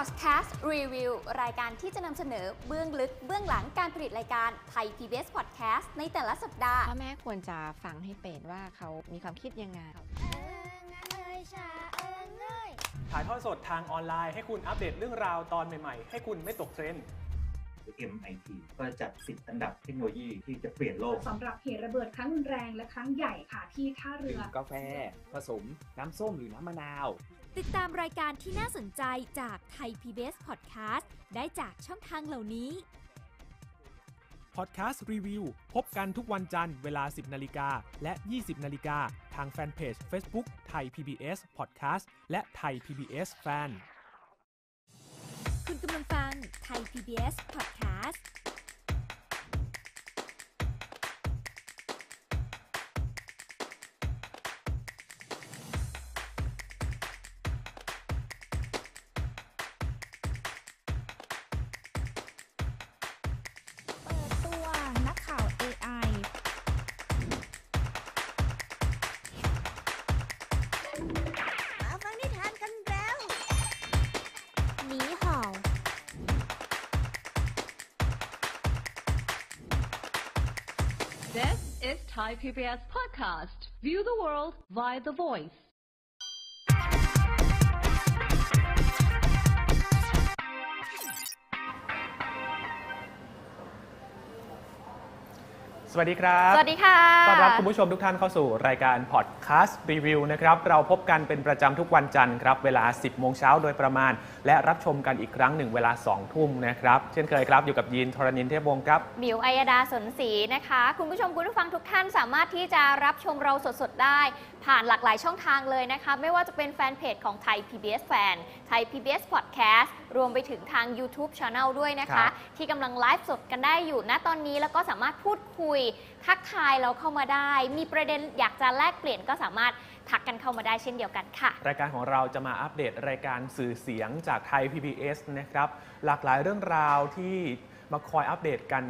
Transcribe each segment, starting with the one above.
Podcast Review รายการที่จะนำเสนอเบื้องลึกเบื้องหลังการผลิตรายการ Thai PBS Podcast ในแต่ละสัปดาห์พ่อแม่ควรจะฟังให้เป็นว่าเขามีความคิดยังไงถ่ายทอดสดทางออนไลน์ให้คุณอัปเดตเรื่องราวตอนใหม่ๆให้คุณไม่ตกเทรนด์ MIT ก็จัด10อันดับเทคโนโลยีที่จะเปลี่ยนโลกสำหรับเหตุระเบิดครั้งรุนแรงและครั้งใหญ่ค่ะที่ท่าเรือกาแฟผสมน้ำส้มหรือน้ำมะนาวติดตามรายการที่น่าสนใจจาก Thai PBS Podcast ได้จากช่องทางเหล่านี้ Podcast Review พบกันทุกวันจันทร์เวลา 10 นาฬิกาและ 20 นาฬิกาทางแฟนเพจ Facebook Thai PBS Podcast และ Thai PBS Fan คุณกำลังฟัง Thai PBS Podcast This is Thai PBS Podcast. View the world via the voice. สวัสดีครับสวัสดีค่ะต้อนรับคุณผู้ชมทุกท่านเข้าสู่รายการ Podcast Review นะครับเราพบกันเป็นประจำทุกวันจันทร์ครับเวลา 10 โมงเช้าโดยประมาณและรับชมกันอีกครั้งหนึ่งเวลา 2 ทุ่มนะครับเช่นเคยครับอยู่กับยีน ธรณินทร์ เทพวงศ์ครับบิว อัยดา สนศรีนะคะคุณผู้ชมคุณผู้ฟังทุกท่านสามารถที่จะรับชมเราสดๆได้ผ่านหลากหลายช่องทางเลยนะคะไม่ว่าจะเป็นแฟนเพจของ Thai PBS Fan Thai PBS Podcast รวมไปถึงทาง YouTube Channel ด้วยนะคะที่กำลังไลฟ์สดกันได้อยู่ณตอนนี้แล้วก็สามารถพูดคุยทักทายเราเข้ามาได้มีประเด็นอยากจะแลกเปลี่ยนก็สามารถทักกันเข้ามาได้เช่นเดียวกันค่ะรายการของเราจะมาอัปเดตรายการสื่อเสียงจาก Thai PBS นะครับหลากหลายเรื่องราวที่มาคอยอัปเดตกัน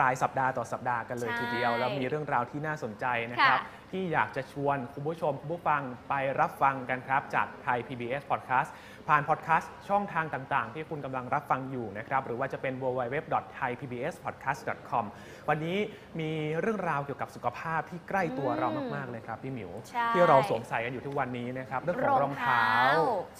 รายสัปดาห์ต่อสัปดาห์กันเลยทีเดียวแล้วมีเรื่องราวที่น่าสนใจนะครับที่อยากจะชวนคุณผู้ชมคุณผู้ฟังไปรับฟังกันครับจาก Thai PBS Podcast ผ่านพอดแคสต์ช่องทางต่างๆที่คุณกำลังรับฟังอยู่นะครับหรือว่าจะเป็น www.thaipbspodcast.com วันนี้มีเรื่องราวเกี่ยวกับสุขภาพที่ใกล้ตัวเรามากๆเลยครับพี่หมิวที่เราสวมใส่กันอยู่ทุกวันนี้นะครับเรื่องของรองเท้า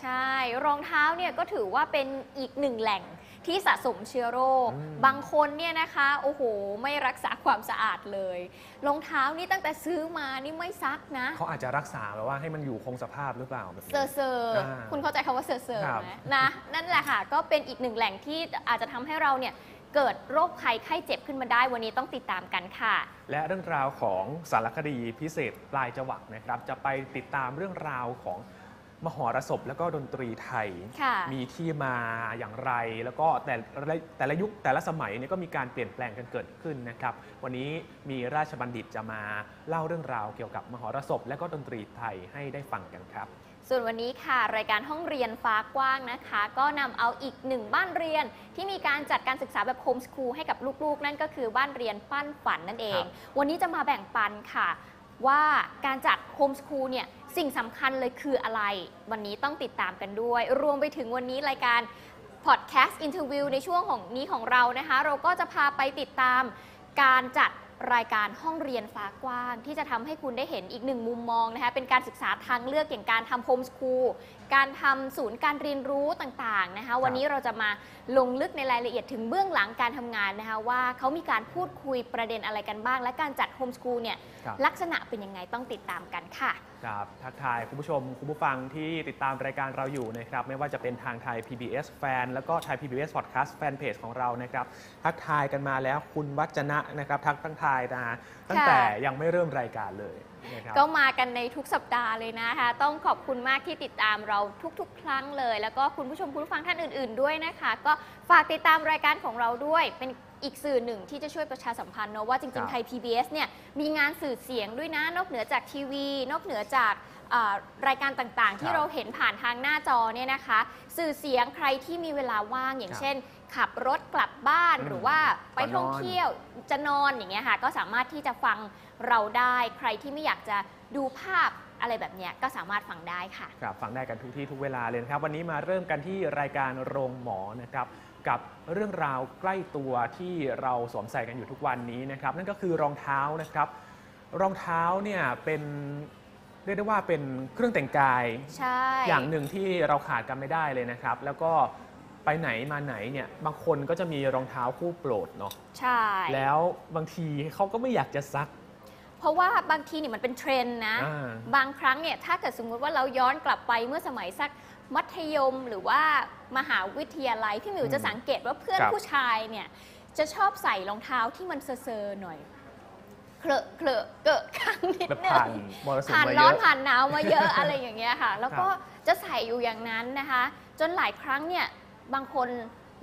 ใช่รองเท้าเนี่ยก็ถือว่าเป็นอีกหนึ่งแหล่งที่สะสมเชื้อโรคบางคนเนี่ยนะคะโอ้โหไม่รักษาความสะอาดเลยรองเท้านี่ตั้งแต่ซื้อมานี่ไม่ซักนะเขาอาจจะรักษาแบบว่าให้มันอยู่คงสภาพหรือเปล่าเซอร์คุณเข้าใจคำว่าเซอร์ไหมนะนั่นแหละค่ะก็เป็นอีกหนึ่งแหล่งที่อาจจะทำให้เราเนี่ยเกิดโรคภัยไข้เจ็บขึ้นมาได้วันนี้ต้องติดตามกันค่ะและเรื่องราวของสารคดีพิเศษปลายจวักนะครับจะไปติดตามเรื่องราวของมหรสพแล้วก็ดนตรีไทยมีที่มาอย่างไรแล้วก็แต่ละยุคแต่ละสมัยเนี่ยก็มีการเปลี่ยนแปลงกันเกิดขึ้นนะครับวันนี้มีราชบัณฑิตจะมาเล่าเรื่องราวเกี่ยวกับมหรสพและก็ดนตรีไทยให้ได้ฟังกันครับส่วนวันนี้ค่ะรายการห้องเรียนฟ้ากว้างนะคะก็นำเอาอีกหนึ่งบ้านเรียนที่มีการจัดการศึกษาแบบโฮมสคูลให้กับลูกๆนั่นก็คือบ้านเรียนปั้นฝันนั่นเองวันนี้จะมาแบ่งปันค่ะว่าการจัดโฮมสคูลเนี่ยสิ่งสำคัญเลยคืออะไรวันนี้ต้องติดตามกันด้วยรวมไปถึงวันนี้รายการ Podcast Interview ในช่วงของนี้ของเรานะคะเราก็จะพาไปติดตามการจัดรายการห้องเรียนฟ้ากว้างที่จะทำให้คุณได้เห็นอีกหนึ่งมุมมองนะคะเป็นการศึกษาทางเลือกอย่างการทำโฮมสคูลการทำศูนย์การเรียนรู้ต่างๆนะคะวันนี้เราจะมาลงลึกในรายละเอียดถึงเบื้องหลังการทำงานนะคะว่าเขามีการพูดคุยประเด็นอะไรกันบ้างและการจัดโฮมสคูลเนี่ยลักษณะเป็นยังไงต้องติดตามกันค่ะครับทักทายคุณผู้ชมคุณผู้ฟังที่ติดตามรายการเราอยู่นะครับไม่ว่าจะเป็นทาง Thai PBS Fan แล้วก็ Thai PBS Podcast Fan Page ของเรานะครับทักทายกันมาแล้วคุณวัจนะนะครับทักทายนะตั้งแต่ยังไม่เริ่มรายการเลยก็มากันในทุกสัปดาห์เลยนะคะต้องขอบคุณมากที่ติดตามเราทุกๆครั้งเลยแล้วก็คุณผู้ชมคุณผู้ฟังท่านอื่นๆด้วยนะคะก็ฝากติดตามรายการของเราด้วยเป็นอีกสื่อหนึ่งที่จะช่วยประชาสัมพันธ์เนาะว่าจริงๆไทย PBS เนี่ยมีงานสื่อเสียงด้วยนะนอกเหนือจากทีวีนอกเหนือจากรายการต่างๆที่เราเห็นผ่านทางหน้าจอเนี่ยนะคะสื่อเสียงใครที่มีเวลาว่างอย่างเช่นขับรถกลับบ้านหรือว่าไปท่องเที่ยวจะนอนอย่างเงี้ยค่ะก็สามารถที่จะฟังเราได้ใครที่ไม่อยากจะดูภาพ อะไรแบบนี้ก็สามารถฟังได้ค่ะครับฟังได้กันทุกที่ทุกเวลาเลยครับวันนี้มาเริ่มกันที่รายการโรงหมอนะครับกับเรื่องราวใกล้ตัวที่เราสวมใส่กันอยู่ทุกวันนี้นะครับนั่นก็คือรองเท้านะครับรองเท้าเนี่ยเป็นเรียกได้ว่าเป็นเครื่องแต่งกายอย่างหนึ่งที่เราขาดกันไม่ได้เลยนะครับแล้วก็ไปไหนมาไหนเนี่ยบางคนก็จะมีรองเท้าคู่โปรดเนาะใช่แล้วบางทีเขาก็ไม่อยากจะซักเพราะว่าบางทีเนี่ยมันเป็นเทรนด์นะบางครั้งเนี่ยถ้าเกิดสมมุติว่าเราย้อนกลับไปเมื่อสมัยสักมัธยมหรือว่ามหาวิทยาลัยพี่มิวจะสังเกตว่าเพื่อนผู้ชายเนี่ยจะชอบใส่รองเท้าที่มันเซอร์หน่อยเคลอะเกอะข้างนิดนึงผ่านร้อนผ่านหนาวมาเยอะอะไรอย่างเงี้ยค่ะแล้วก็จะใส่อยู่อย่างนั้นนะคะจนหลายครั้งเนี่ยบางคน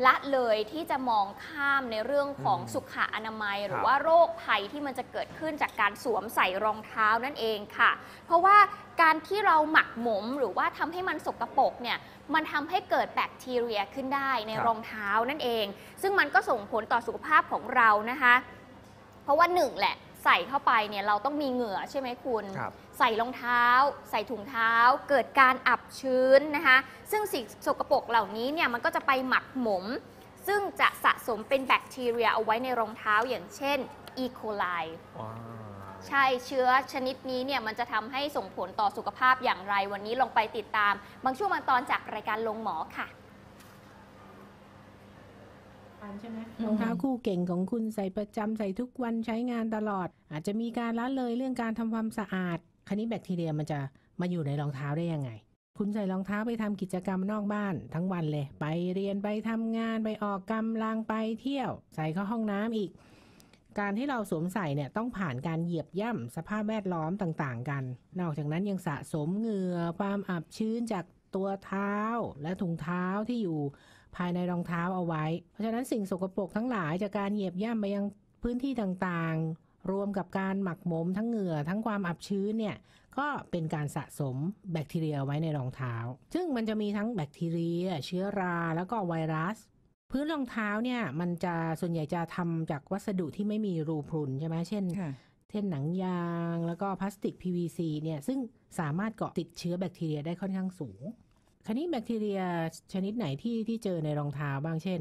ละเลยที่จะมองข้ามในเรื่องของสุขอนามัยหรือว่าโรคภัยที่มันจะเกิดขึ้นจากการสวมใส่รองเท้านั่นเองค่ะเพราะว่าการที่เราหมักหมมหรือว่าทำให้มันสกปรกเนี่ยมันทำให้เกิดแบคทีเรียขึ้นได้ในรองเท้านั่นเองซึ่งมันก็ส่งผลต่อสุขภาพของเรานะคะเพราะว่าหนึ่งแหละใส่เข้าไปเนี่ยเราต้องมีเหงื่อใช่ไหมคุณใส่รองเท้าใส่ถุงเท้าเกิดการอับชื้นนะคะซึ่งสิ่งสกปรกเหล่านี้เนี่ยมันก็จะไปหมักหมมซึ่งจะสะสมเป็นแบคทีเรียเอาไว้ในรองเท้าอย่างเช่นอีโคไลใช่เชื้อชนิดนี้เนี่ยมันจะทำให้ส่งผลต่อสุขภาพอย่างไรวันนี้ลองไปติดตามบางช่วงบางตอนจากรายการลงหมอค่ะรองเท้าคู่เก่งของคุณใส่ประจำใส่ทุกวันใช้งานตลอดอาจจะมีการละเลยเรื่องการทำความสะอาดคราวนี้แบคทีเรียมันจะมาอยู่ในรองเท้าได้ยังไงคุณใส่รองเท้าไปทำกิจกรรมนอกบ้านทั้งวันเลยไปเรียนไปทำงานไปออกกำลังไปเที่ยวใส่เข้าห้องน้ำอีกการที่เราสวมใส่เนี่ยต้องผ่านการเหยียบย่ำสภาพแวดล้อมต่างๆกันนอกจากนั้นยังสะสมเหงื่อความอับชื้นจากตัวเท้าและถุงเท้าที่อยู่ภายในรองเท้าเอาไว้เพราะฉะนั้นสิ่งสกปรกทั้งหลายจากการเหยียบย่ำไปยังพื้นที่ต่างๆรวมกับการหมักหมมทั้งเหงื่อทั้งความอับชื้นเนี่ยก็เป็นการสะสมแบคทีเรียไว้ในรองเท้าซึ่งมันจะมีทั้งแบคทีเรียเชื้อราแล้วก็ไวรัสพื้นรองเท้าเนี่ยมันจะส่วนใหญ่จะทำจากวัสดุที่ไม่มีรูพรุนใช่ไหมเช่นหนังยางแล้วก็พลาสติก PVC เนี่ยซึ่งสามารถเกาะติดเชื้อแบคทีเรียได้ค่อนข้างสูงคราวนี้แบคทีเรียชนิดไหนที่เจอในรองเท้าบ้างเช่น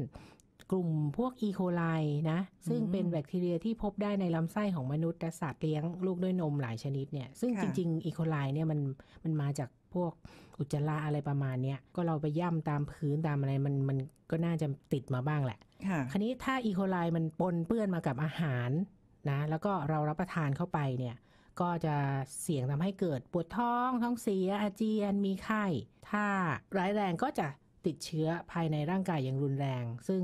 กลุ่มพวกอีโคไลนะซึ่งเป็นแบคทีเรียที่พบได้ในลำไส้ของมนุษย์และสัตว์เลี้ยงลูกด้วยนมหลายชนิดเนี่ยซึ่งจริงๆอีโคไลเนี่ยมันมาจากพวกอุจจาระอะไรประมาณเนี้ยก็เราไปย่ำตามพื้นตามอะไรมันก็น่าจะติดมาบ้างแหละคราวนี้ถ้าอีโคไลมันปนเปื้อนมากับอาหารนะแล้วก็เรารับประทานเข้าไปเนี่ยก็จะเสี่ยงทำให้เกิดปวดท้องท้องเสียอาเจียนมีไข้ถ้าร้ายแรงก็จะติดเชื้อภายในร่างกายอย่างรุนแรงซึ่ง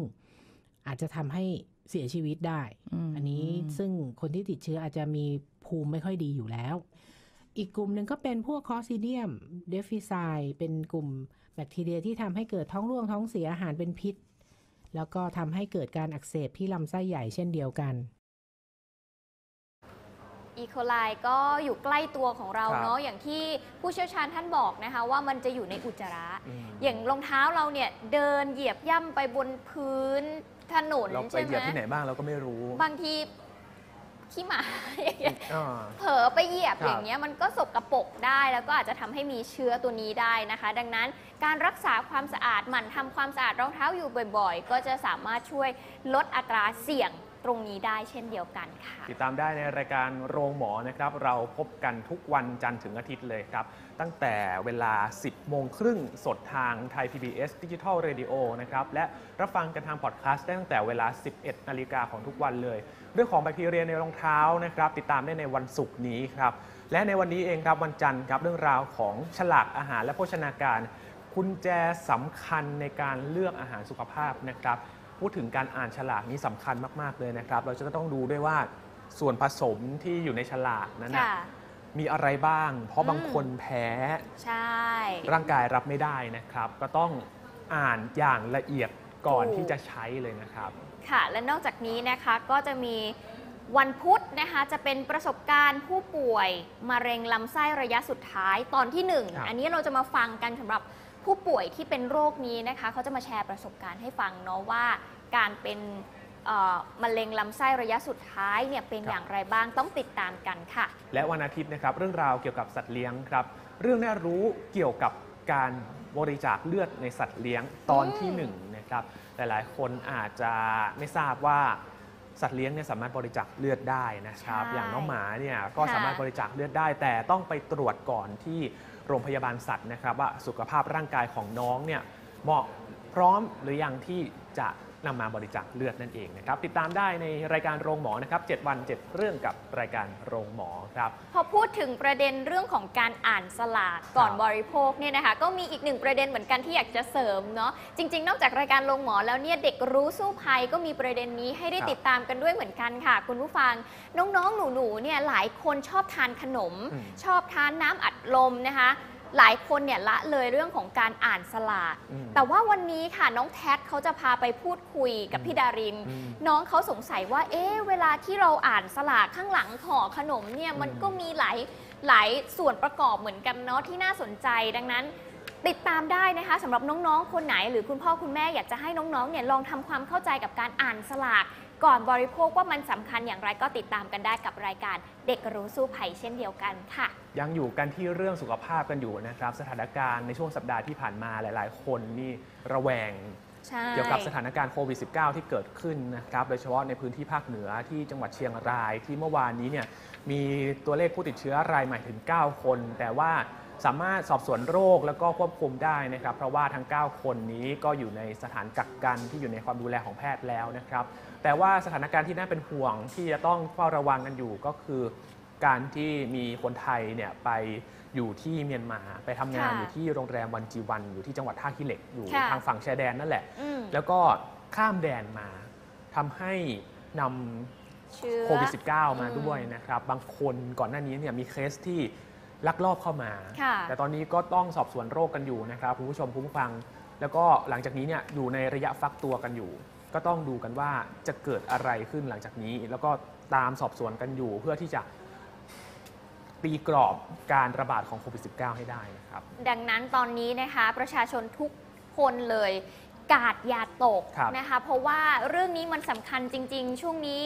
อาจจะทำให้เสียชีวิตได้อันนี้ซึ่งคนที่ติดเชื้ออาจจะมีภูมิไม่ค่อยดีอยู่แล้วอีกกลุ่มหนึ่งก็เป็นพวกคอซิเดียมเดฟิไซเป็นกลุ่มแบคทีเรียที่ทำให้เกิดท้องร่วงท้องเสียอาหารเป็นพิษแล้วก็ทำให้เกิดการอักเสบที่ลำไส้ใหญ่เช่นเดียวกันอีโคไลก็อยู่ใกล้ตัวของเราเนาะอย่างที่ผู้เชี่ยวชาญท่านบอกนะคะว่ามันจะอยู่ในอุจจาระอย่างรองเท้าเราเนี่ยเดินเหยียบย่ำไปบนพื้นถนนใช่ไหมเราไปเหยียบที่ไหนบ้างเราก็ไม่รู้บางทีขี้หมาเผลอไปเหยียบอย่างเงี้ยมันก็สกปรกได้แล้วก็อาจจะทำให้มีเชื้อตัวนี้ได้นะคะดังนั้นการรักษาความสะอาดหมั่นทำความสะอาดรองเท้าอยู่บ่อยๆก็จะสามารถช่วยลดอัตราเสี่ยงตรงนี้ได้เช่นเดียวกันค่ะติดตามได้ในรายการโรงหมอนะครับเราพบกันทุกวันจันทร์ถึงอาทิตย์เลยครับตั้งแต่เวลา 10:30 น.สดทาง Thai PBS Digital Radio นะครับและรับฟังกันทางพอดแคสต์ได้ตั้งแต่เวลา 11:00 น.ของทุกวันเลยเรื่องของแบคทีเรียในรองเท้านะครับติดตามได้ในวันศุกร์นี้ครับและในวันนี้เองครับวันจันทร์ครับเรื่องราวของฉลากอาหารและโภชนาการกุญแจสำคัญในการเลือกอาหารสุขภาพนะครับพูดถึงการอ่านฉลากนี้สำคัญมากๆเลยนะครับเราจะต้องดูด้วยว่าส่วนผสมที่อยู่ในฉลากนั้นมีอะไรบ้างเพราะบางคนแพ้ร่างกายรับไม่ได้นะครับก็ต้องอ่านอย่างละเอียดก่อนที่จะใช้เลยนะครับค่ะและนอกจากนี้นะคะก็จะมีวันพุธนะคะจะเป็นประสบการณ์ผู้ป่วยมะเร็งลำไส้ระยะสุดท้ายตอนที่1อันนี้เราจะมาฟังกันสำหรับผู้ป่วยที่เป็นโรคนี้นะคะเขาจะมาแชร์ประสบการณ์ให้ฟังเนาะว่าการเป็น มะเร็งลำไส้ระยะสุดท้ายเนี่ยเป็นอย่างไรบ้างต้องติดตามกันค่ะและวันอาทิตย์นะครับเรื่องราวเกี่ยวกับสัตว์เลี้ยงครับเรื่องน่ารู้เกี่ยวกับการบริจาคเลือดในสัตว์เลี้ยงตอนที่1นะครับหลายๆคนอาจจะไม่ทราบว่าสัตว์เลี้ยงเนี่ยสามารถบริจาคเลือดได้นะครับอย่างน้องหมาเนี่ยก็สามารถบริจาคเลือดได้แต่ต้องไปตรวจก่อนที่โรงพยาบาลสัตว์นะครับว่าสุขภาพร่างกายของน้องเนี่ยเหมาะพร้อมหรือยังที่จะนำมาบริจาคเลือดนั่นเองนะครับติดตามได้ในรายการโรงหมอนะครับ7วัน7เรื่องกับรายการโรงหมอครับพอพูดถึงประเด็นเรื่องของการอ่านสลากก่อนบริโภคเนี่ยนะคะก็มีอีกหนึ่งประเด็นเหมือนกันที่อยากจะเสริมเนาะจริงๆนอกจากรายการโรงหมอแล้วเนี่ยเด็กรู้สู้ภัยก็มีประเด็นนี้ให้ได้ติดตามกันด้วยเหมือนกันค่ะคุณผู้ฟังน้องๆหนูๆเนี่ยหลายคนชอบทานขนมชอบทานน้ำอัดลมนะคะหลายคนเนี่ยละเลยเรื่องของการอ่านสลากแต่ว่าวันนี้ค่ะน้องแท็กเขาจะพาไปพูดคุยกับพี่ดารินน้องเขาสงสัยว่าเวลาที่เราอ่านสลากข้างหลังห่อขนมเนี่ยมันก็มีหลายส่วนประกอบเหมือนกันเนาะที่น่าสนใจดังนั้นติดตามได้นะคะสำหรับน้องๆคนไหนหรือคุณพ่อคุณแม่อยากจะให้น้องๆเนี่ยลองทำความเข้าใจกับการอ่านสลากก่อนบริโภคว่ามันสำคัญอย่างไรก็ติดตามกันได้กับรายการเด็กรู้สู้ภัยเช่นเดียวกันค่ะยังอยู่กันที่เรื่องสุขภาพกันอยู่นะครับสถานการณ์ในช่วงสัปดาห์ที่ผ่านมาหลายๆคนนี่ระแวงเกี่ยวกับสถานการณ์โควิด -19 ที่เกิดขึ้นนะครับโดยเฉพาะในพื้นที่ภาคเหนือที่จังหวัดเชียงรายที่เมื่อวานนี้เนี่ยมีตัวเลขผู้ติดเชื้อรายใหม่ถึง9คนแต่ว่าสามารถสอบสวนโรคแล้วก็ควบคุมได้นะครับเพราะว่าทั้ง9คนนี้ก็อยู่ในสถานกักกันที่อยู่ในความดูแลของแพทย์แล้วนะครับแต่ว่าสถานการณ์ที่น่าเป็นห่วงที่จะต้องเฝ้าระวังกันอยู่ก็คือการที่มีคนไทยเนี่ยไปอยู่ที่เมียนมาไปทำงานอยู่ที่โรงแรมวันจีวันอยู่ที่จังหวัดท่าขี้เหล็กอยู่ทางฝั่งชายแดนนั่นแหละแล้วก็ข้ามแดนมาทำให้นำโควิด -19 มาด้วยนะครับบางคนก่อนหน้านี้เนี่ยมีเคสที่ลักลอบเข้ามาแต่ตอนนี้ก็ต้องสอบสวนโรคกันอยู่นะครับคุณผู้ชมคุณผู้ฟังแล้วก็หลังจากนี้เนี่ยอยู่ในระยะฟักตัวกันอยู่ก็ต้องดูกันว่าจะเกิดอะไรขึ้นหลังจากนี้แล้วก็ตามสอบสวนกันอยู่เพื่อที่จะตีกรอบการระบาดของโควิด -19 ให้ได้นะครับดังนั้นตอนนี้นะคะประชาชนทุกคนเลยกาดอย่าตกนะคะเพราะว่าเรื่องนี้มันสำคัญจริงๆช่วงนี้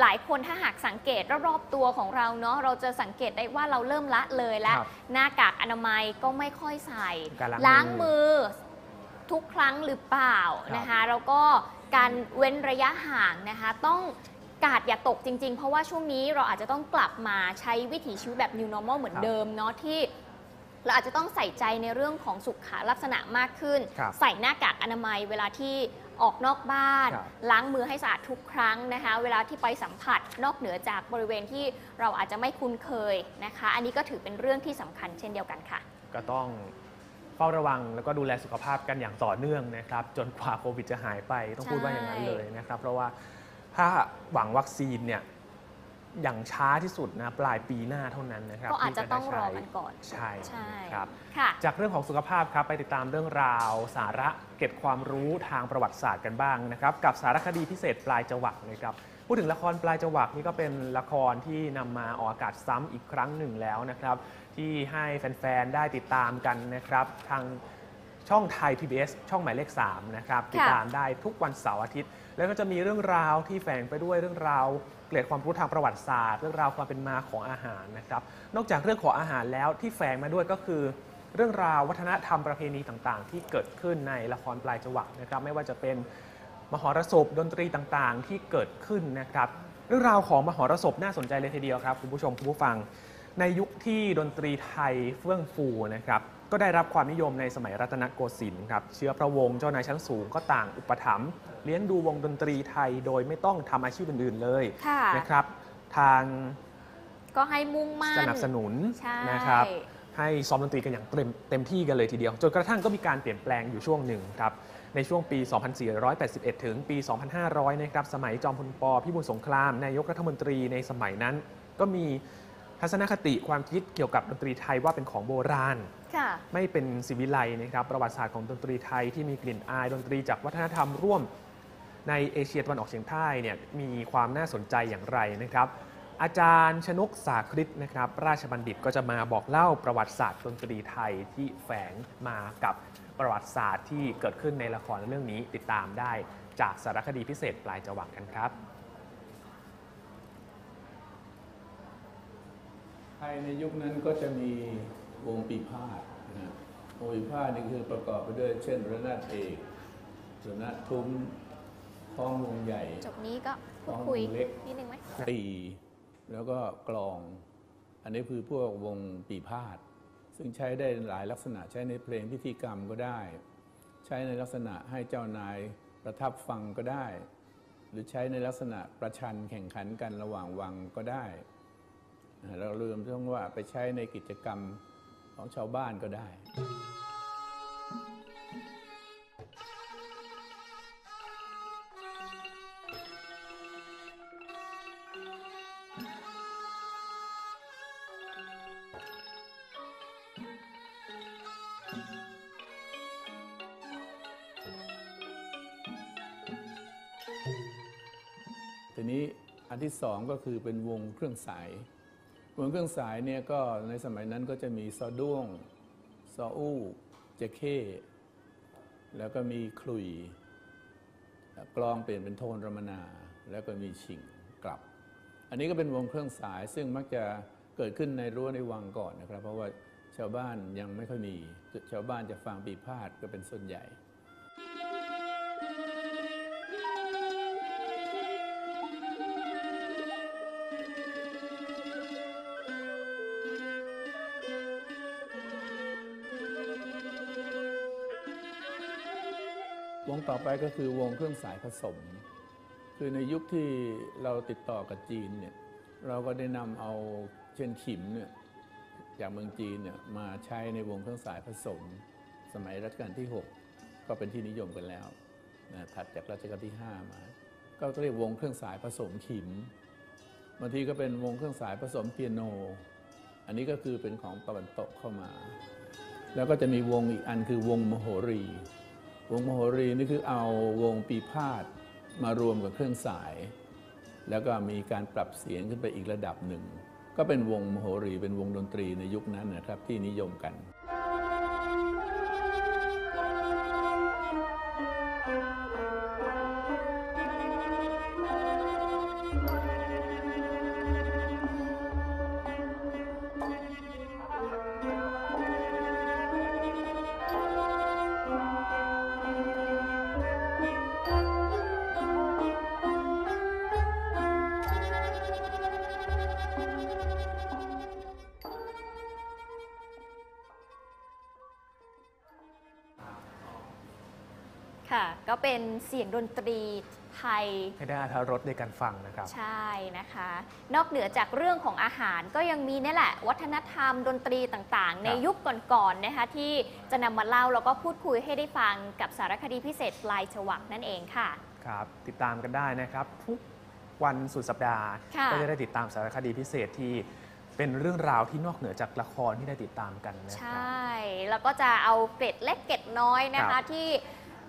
หลายคนถ้าหากสังเกตรอบๆตัวของเราเนาะเราจะสังเกตได้ว่าเราเริ่มละเลยแล้วหน้ากากอนามัยก็ไม่ค่อยใส่ล้างมือทุกครั้งหรือเปล่านะคะแล้วก็การเว้นระยะห่างนะคะต้องกาดอย่าตกจริงๆเพราะว่าช่วงนี้เราอาจจะต้องกลับมาใช้วิถีชีวิตแบบ New Normal เหมือนเดิมเนาะที่เราอาจจะต้องใส่ใจในเรื่องของสุขลักษณะมากขึ้นใส่หน้ากากอนามัยเวลาที่ออกนอกบ้านล้างมือให้สะอาดทุกครั้งนะคะเวลาที่ไปสัมผัสนอกเหนือจากบริเวณที่เราอาจจะไม่คุ้นเคยนะคะอันนี้ก็ถือเป็นเรื่องที่สำคัญเช่นเดียวกันค่ะก็ต้องเฝ้าระวังแล้วก็ดูแลสุขภาพกันอย่างต่อเนื่องนะครับจนกว่าโควิดจะหายไปต้องพูดว่าอย่างนั้นเลยนะครับเพราะว่าถ้าหวังวัคซีนเนี่ยอย่างช้าที่สุดนะปลายปีหน้าเท่านั้นนะครับก็อาจจะต้องรอกันก่อนใช่ครับจากเรื่องของสุขภาพครับไปติดตามเรื่องราวสาระเก็บความรู้ทางประวัติศาสตร์กันบ้างนะครับกับสารคดีพิเศษปลายจวักนะครับพูดถึงละครปลายจวักนี่ก็เป็นละครที่นำมาออกอากาศซ้ำอีกครั้งหนึ่งแล้วนะครับที่ให้แฟนๆได้ติดตามกันนะครับทางช่องไทย PBS ช่องหมายเลข3นะครับติดตามได้ทุกวันเสาร์อาทิตย์แล้วก็จะมีเรื่องราวที่แฝงไปด้วยเรื่องราวเกล็ดความรู้ทางประวัติศาสตร์เรื่องราวความเป็นมาของอาหารนะครับนอกจากเรื่องของอาหารแล้วที่แฝงมาด้วยก็คือเรื่องราววัฒนธรรมประเพณีต่างๆที่เกิดขึ้นในละครปลายจวักนะครับไม่ว่าจะเป็นมหรสพดนตรีต่างๆที่เกิดขึ้นนะครับเรื่องราวของมหรสพน่าสนใจเลยทีเดียวครับคุณผู้ชมคุณผู้ฟังในยุคที่ดนตรีไทยเฟื่องฟูนะครับก็ได้รับความนิยมในสมัยรัตนโกสินทร์ครับเชื้อพระวงศ์เจ้านายชั้นสูงก็ต่างอุปถัมภ์เลี้ยงดูวงดนตรีไทยโดยไม่ต้องทำอาชีพอื่นๆเลยนะครับทางก็ให้มุ่งมั่นสนับสนุนนะครับให้ซ้อมดนตรีกันอย่างเต็มที่กันเลยทีเดียวจนกระทั่งก็มีการเปลี่ยนแปลงอยู่ช่วงหนึ่งครับในช่วงปี 2481 ถึงปี 2500 นะครับสมัยจอมพลป.พิบูลสงครามนายกรัฐมนตรีในสมัยนั้นก็มีทัศนคติความคิดเกี่ยวกับดนตรีไทยว่าเป็นของโบราณไม่เป็นศิวิไลย์นะครับประวัติศาสตร์ของดนตรีไทยที่มีกลิ่นอายดนตรีจากวัฒนธรรมร่วมในเอเชียตะวันออกเฉียงใต้เนี่ยมีความน่าสนใจอย่างไรนะครับอาจารย์ชนกสาคริตนะครับราชบัณฑิตก็จะมาบอกเล่าประวัติศาสตร์ดนตรีไทยที่แฝงมากับ ประวัติศาสตร์ที่เกิดขึ้นในละครเรื่องนี้ติดตามได้จากสารคดีพิเศษปลายจวักกันครับไทยในยุคนั้นก็จะมีวงปีพาดนะวงปีพาดนี่คือประกอบไปด้วยเช่นระนาดเอกระนาดทุ้มข้องวงใหญ่จบนี้ก็พูดคุยนิดนึงไหมตีแล้วก็กลองอันนี้คือพวกวงปีพาดซึ่งใช้ได้หลายลักษณะใช้ในเพลงพิธีกรรมก็ได้ใช้ในลักษณะให้เจ้านายประทับฟังก็ได้หรือใช้ในลักษณะประชันแข่งขันกันระหว่างวังก็ได้เราลืมเรื่องว่าไปใช้ในกิจกรรมของชาวบ้านก็ได้ทีนี้อันที่สองก็คือเป็นวงเครื่องสายวงเครื่องสายเนี่ยก็ในสมัยนั้นก็จะมีซอด้วงซออู้เจเข้แล้วก็มีขลุ่ยกลองเปลี่ยนเป็นโทนรมนาแล้วก็มีชิงกลับอันนี้ก็เป็นวงเครื่องสายซึ่งมักจะเกิดขึ้นในรั้วในวังก่อนนะครับเพราะว่าชาวบ้านยังไม่ค่อยมีชาวบ้านจะฟังปีพาดก็เป็นส่วนใหญ่วงต่อไปก็คือวงเครื่องสายผสมคือในยุคที่เราติดต่อกับจีนเนี่ยเราก็ได้นำเอาเช่นขิมเนี่ยจากเมืองจีนเนี่ยมาใช้ในวงเครื่องสายผสมสมัยรัชกาลที่6ก็เป็นที่นิยมกันแล้วนะถัดจากรัชกาลที่5มาก็เรียกวงเครื่องสายผสมขิมบางทีก็เป็นวงเครื่องสายผสมเปียโนอันนี้ก็คือเป็นของตะวันตกเข้ามาแล้วก็จะมีวงอีกอันคือวงมโหรีวงมโหรีนี่คือเอาวงปีพาดมารวมกับเครื่องสายแล้วก็มีการปรับเสียงขึ้นไปอีกระดับหนึ่งก็เป็นวงมโหรีเป็นวงดนตรีในยุคนั้นนะครับที่นิยมกันก็เป็นเสียงดนตรีไทยให้ได้อรรถรสในการฟังนะครับใช่นะคะนอกเหนือจากเรื่องของอาหารก็ยังมีนี่แหละวัฒนธรรมดนตรีต่างๆในยุคก่อนๆนะคะที่จะนำมาเล่าแล้วก็พูดคุยให้ได้ฟังกับสารคดีพิเศษปลายจวักนั่นเองค่ะครับติดตามกันได้นะครับทุกวันสุดสัปดาห์ก็จะได้ติดตามสารคดีพิเศษที่เป็นเรื่องราวที่นอกเหนือจากละครที่ได้ติดตามกันนะครับใช่แล้วก็จะเอาเกร็ดเล็กเกร็ดน้อยนะคะที่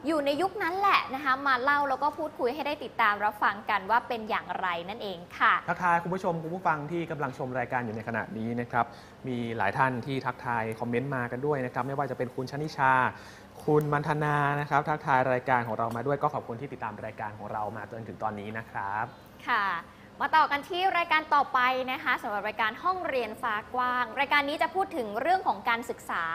อยู่ในยุคนั้นแหละนะคะมาเล่าแล้วก็พูดคุยให้ได้ติดตามรับฟังกันว่าเป็นอย่างไรนั่นเองค่ะทักทายคุณผู้ชมคุณผู้ฟังที่กำลังชมรายการอยู่ในขณะนี้นะครับมีหลายท่านที่ทักทายคอมเมนต์มากันด้วยนะครับไม่ว่าจะเป็นคุณชนิชาคุณมันธนานะครับทักทายรายการของเรามาด้วยก็ขอบคุณที่ติดตามรายการของเรามาจนถึงตอนนี้นะครับค่ะมาต่อกันที่รายการต่อไปนะคะสำหรับรายการห้องเรียนฟ้ากว้างรายการนี้จะพูดถึงเรื่องของการศึกษา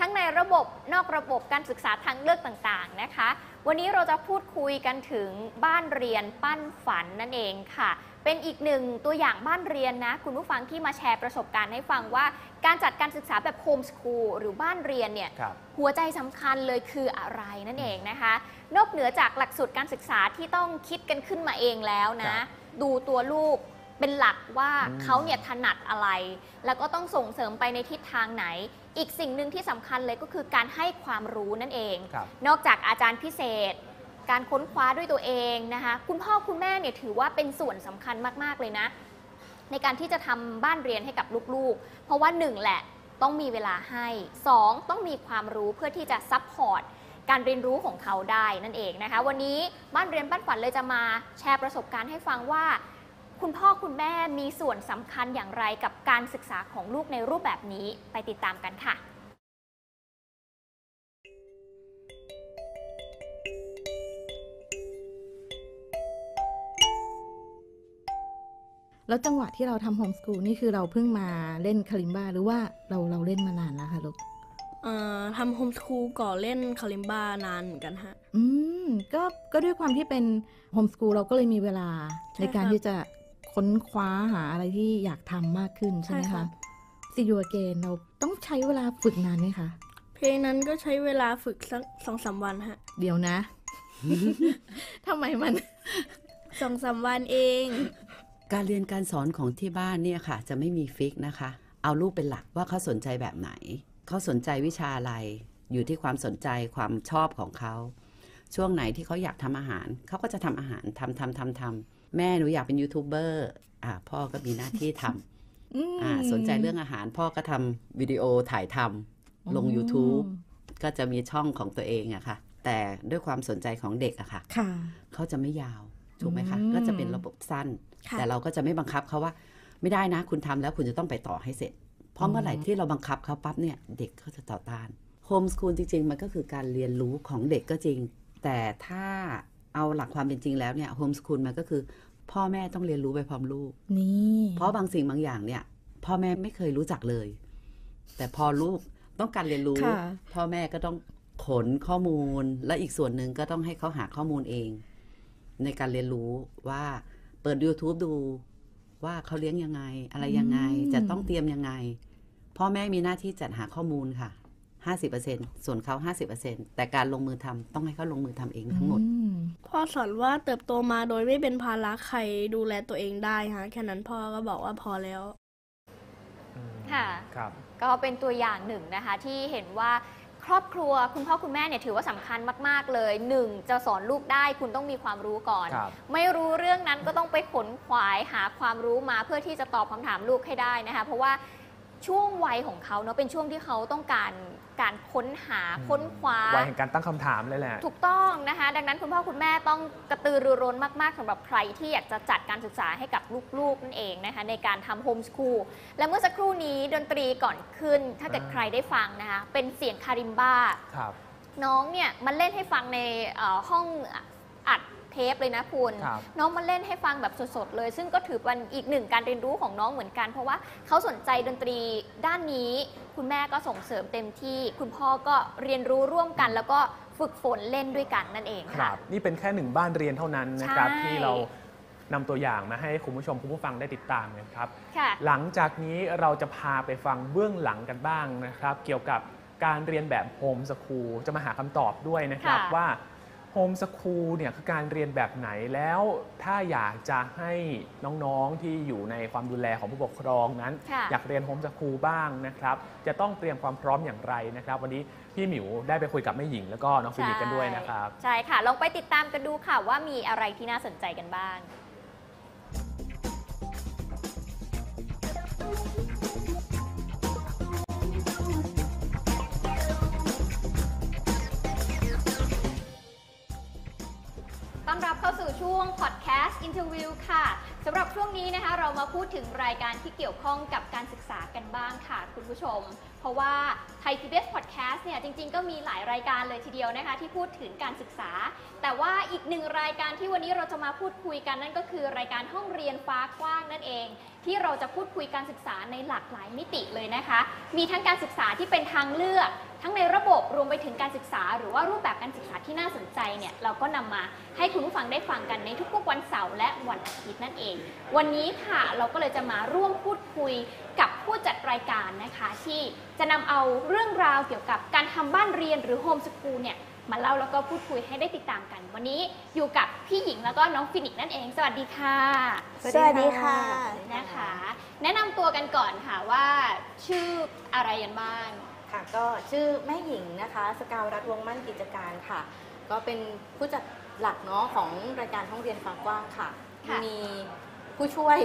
ทั้งในระบบนอกระบบการศึกษาทางเลือกต่างๆนะคะวันนี้เราจะพูดคุยกันถึงบ้านเรียนปั้นฝันนั่นเองค่ะเป็นอีกหนึ่งตัวอย่างบ้านเรียนนะคุณผู้ฟังที่มาแชร์ประสบการณ์ให้ฟังว่าการจัดการศึกษาแบบโฮมสคูลหรือบ้านเรียนเนี่ยหัวใจสำคัญเลยคืออะไรนั่นเองนะคะนอกเหนือจากหลักสูตรการศึกษาที่ต้องคิดกันขึ้นมาเองแล้วนะดูตัวลูกเป็นหลักว่าเขาเนี่ยถนัดอะไรแล้วก็ต้องส่งเสริมไปในทิศทางไหนอีกสิ่งหนึ่งที่สำคัญเลยก็คือการให้ความรู้นั่นเองนอกจากอาจารย์พิเศษการค้นคว้าด้วยตัวเองนะคะคุณพ่อคุณแม่เนี่ยถือว่าเป็นส่วนสำคัญมากๆเลยนะในการที่จะทำบ้านเรียนให้กับลูกๆเพราะว่า1แหละต้องมีเวลาให้2ต้องมีความรู้เพื่อที่จะซัพพอร์ตการเรียนรู้ของเขาได้นั่นเองนะคะวันนี้บ้านเรียนปั้นฝันเลยจะมาแชร์ประสบการณ์ให้ฟังว่าคุณพ่อคุณแม่มีส่วนสำคัญอย่างไรกับการศึกษาของลูกในรูปแบบนี้ไปติดตามกันค่ะ แล้วจังหวะที่เราทำโฮมสกูลนี่คือเราเพิ่งมาเล่นคาลิมบาหรือว่าเราเล่นมานานแล้วคะลูกทำโฮมสกูลก่อเล่นคาลิมบานานเหมือนกันฮะก็ด้วยความที่เป็นโฮมสกูลเราก็เลยมีเวลา ในการที่จะค้นคว้าหาอะไรที่อยากทำมากขึ้นใช่ไหมคะซีอูเกนเราต้องใช้เวลาฝึกนานไหมคะเพลงนั้นก็ใช้เวลาฝึกสัก 2-3 วันฮะเดี๋ยวนะ ทำไมมัน 2-3 วันเองการเรียนการสอนของที่บ้านเนี่ยค่ะจะไม่มีฟิกนะคะเอาลูกเป็นหลักว่าเขาสนใจแบบไหนเขาสนใจวิชาอะไรอยู่ที่ความสนใจความชอบของเขาช่วงไหนที่เขาอยากทำอาหารเขาก็จะทำอาหารทำแม่หนูอยากเป็นยูทูบเบอร์พ่อก็มีหน้าที่ทำสนใจเรื่องอาหารพ่อก็ทำวิดีโอถ่ายทำลง YouTube ก็จะมีช่องของตัวเองอะค่ะแต่ด้วยความสนใจของเด็กอะค่ะเขาจะไม่ยาวถูกไหมคะก็จะเป็นระบบสั้นแต่เราก็จะไม่บังคับเขาว่าไม่ได้นะคุณทำแล้วคุณจะต้องไปต่อให้เสร็จเพราะเมื่อไหร่ที่เราบังคับเขาปั๊บเนี่ยเด็กเขาจะต่อต้านโฮมสคูลจริงๆมันก็คือการเรียนรู้ของเด็กก็จริงแต่ถ้าเอาหลักความเป็นจริงแล้วเนี่ยโฮมสคูลมันก็คือพ่อแม่ต้องเรียนรู้ไปพร้อมลูกนี่เพราะบางสิ่งบางอย่างเนี่ยพ่อแม่ไม่เคยรู้จักเลยแต่พอลูกต้องการเรียนรู้พ่อแม่ก็ต้องขนข้อมูลและอีกส่วนหนึ่งก็ต้องให้เขาหาข้อมูลเองในการเรียนรู้ว่าเปิด YouTube ดูว่าเขาเลี้ยงยังไงอะไรยังไงจะต้องเตรียมยังไงพ่อแม่มีหน้าที่จัดหาข้อมูลค่ะ 50% ส่วนเขา 50% แต่การลงมือทำต้องให้เขาลงมือทำเองทั้งหมดพ่อสอนว่าเติบโตมาโดยไม่เป็นภาระใครดูแลตัวเองได้ค่ะแค่นั้นพ่อก็บอกว่าพอแล้วค่ะก็เป็นตัวอย่างหนึ่งนะคะที่เห็นว่าครอบครัวคุณพ่อคุณแม่เนี่ยถือว่าสำคัญมากๆเลยหนึ่งจะสอนลูกได้คุณต้องมีความรู้ก่อนไม่รู้เรื่องนั้นก็ต้องไปขนขวายหาความรู้มาเพื่อที่จะตอบคำถามลูกให้ได้นะคะเพราะว่าช่วงวัยของเขาเนาะเป็นช่วงที่เขาต้องการค้นหาค้นคว้าวัยแห่งการตั้งคำถามเลยแหละถูกต้องนะคะดังนั้นคุณพ่อคุณแม่ต้องกระตือรือร้นมากๆสำหรับใครที่อยากจะจัดการศึกษาให้กับลูกๆนั่นเองนะคะในการทำโฮมสคูลและเมื่อสักครู่นี้ดนตรีก่อนขึ้นถ้าเกิดใครได้ฟังนะคะเป็นเสียงคาริมบ้าน้องเนี่ยมันเล่นให้ฟังในห้องอัดเทปเลยนะคุณน้องมาเล่นให้ฟังแบบสดๆเลยซึ่งก็ถือเป็นอีกหนึ่งการเรียนรู้ของน้องเหมือนกันเพราะว่าเขาสนใจดนตรีด้านนี้คุณแม่ก็ส่งเสริมเต็มที่คุณพ่อก็เรียนรู้ร่วมกันแล้วก็ฝึกฝนเล่นด้วยกันนั่นเองค่ะนี่เป็นแค่หนึ่งบ้านเรียนเท่านั้นนะครับที่เรานำตัวอย่างมาให้คุณผู้ชมคุณผู้ฟังได้ติดตามกันครับหลังจากนี้เราจะพาไปฟังเบื้องหลังกันบ้างนะครับเกี่ยวกับการเรียนแบบโฮมสคูลจะมาหาคำตอบด้วยนะครับว่าโฮมสคูลเนี่ยคือการเรียนแบบไหนแล้วถ้าอยากจะให้น้องๆที่อยู่ในความดูแลของผู้ปกครองนั้นอยากเรียนโฮมสคูลบ้างนะครับจะต้องเตรียมความพร้อมอย่างไรนะครับวันนี้พี่หมิวได้ไปคุยกับแม่หญิงแล้วก็น้องฟิลิปกันด้วยนะครับใช่ค่ะลองไปติดตามกันดูค่ะว่ามีอะไรที่น่าสนใจกันบ้างเข้าสู่ช่วงพอดแคสต์อินเทอร์วิวค่ะสำหรับช่วงนี้นะคะเรามาพูดถึงรายการที่เกี่ยวข้องกับการศึกษากันบ้างค่ะคุณผู้ชมเพราะว่า Thai PBS Podcast เนี่ยจริงๆก็มีหลายรายการเลยทีเดียวนะคะที่พูดถึงการศึกษาแต่ว่าอีกหนึ่งรายการที่วันนี้เราจะมาพูดคุยกันนั่นก็คือรายการห้องเรียนฟ้ากว้างนั่นเองที่เราจะพูดคุยการศึกษาในหลากหลายมิติเลยนะคะมีทั้งการศึกษาที่เป็นทางเลือกทั้งในระบบรวมไปถึงการศึกษาหรือว่ารูปแบบการศึกษาที่น่าสนใจเนี่ยเราก็นำมาให้คุณผู้ฟังได้ฟังกันในทุกๆวันเสาร์และวันอาทิตย์นั่นเองวันนี้ค่ะเราก็เลยจะมาร่วมพูดคุยกับผู้จัดรายการนะคะที่จะนำเอาเรื่องราวเกี่ยวกับการทำบ้านเรียนหรือโฮมสกูลเนี่ยมาเล่าแล้วก็พูดคุยให้ได้ติดตามกันวันนี้อยู่กับพี่หญิงแล้วก็น้องฟินิกซ์นั่นเองสวัสดีค่ะสวัสดีค่ะนะคะแนะนำตัวกันก่อนค่ะว่าชื่ออะไรกันบ้างค่ะก็ชื่อแม่หญิงนะคะสกาวรัตน์วงมั่นกิจการค่ะก็เป็นผู้จัดหลักเนาะของรายการห้องเรียนฟ้ากว้างค่ะมีผู้ช่วย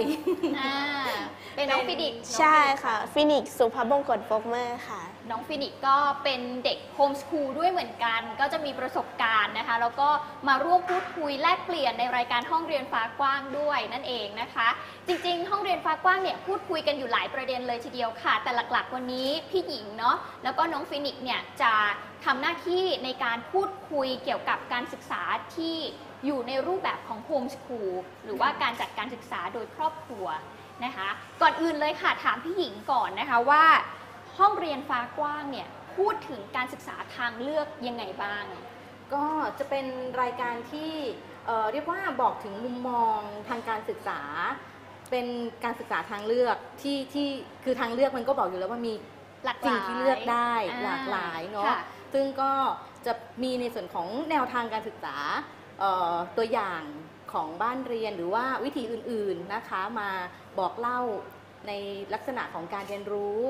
เป็นน้องฟินิกซ์ใช่ค่ะฟินิกซ์สุภมงคลโฟกเมอร์ค่ะ น้องฟินิกก็เป็นเด็กโฮมสคูลด้วยเหมือนกันก็จะมีประสบการณ์นะคะแล้วก็มาร่วมพูดคุยแลกเปลี่ยนในรายการห้องเรียนฟ้ากว้างด้วยนั่นเองนะคะจริงๆห้องเรียนฟ้ากว้างเนี่ยพูดคุยกันอยู่หลายประเด็นเลยทีเดียวค่ะแต่หลักๆวันนี้พี่หญิงเนาะแล้วก็น้องฟินิกเนี่ยจะทำหน้าที่ในการพูดคุยเกี่ยวกับการศึกษาที่อยู่ในรูปแบบของโฮมสคูลหรือว่าการจัดการศึกษาโดยครอบครัวนะคะก่อนอื่นเลยค่ะถามพี่หญิงก่อนนะคะว่าห้องเรียนฟ้ากว้างเนี่ยพูดถึงการศึกษาทางเลือกยังไงบ้างก็จะเป็นรายการที่เรียกว่าบอกถึงมุมมองทางการศึกษาเป็นการศึกษาทางเลือกที่คือทางเลือกมันก็บอกอยู่แล้วว่ามีสิ่งที่เลือกได้หลากหลายเนาะซึ่งก็จะมีในส่วนของแนวทางการศึกษาตัวอย่างของบ้านเรียนหรือว่าวิธีอื่นๆนะคะมาบอกเล่าในลักษณะของการเรียนรู้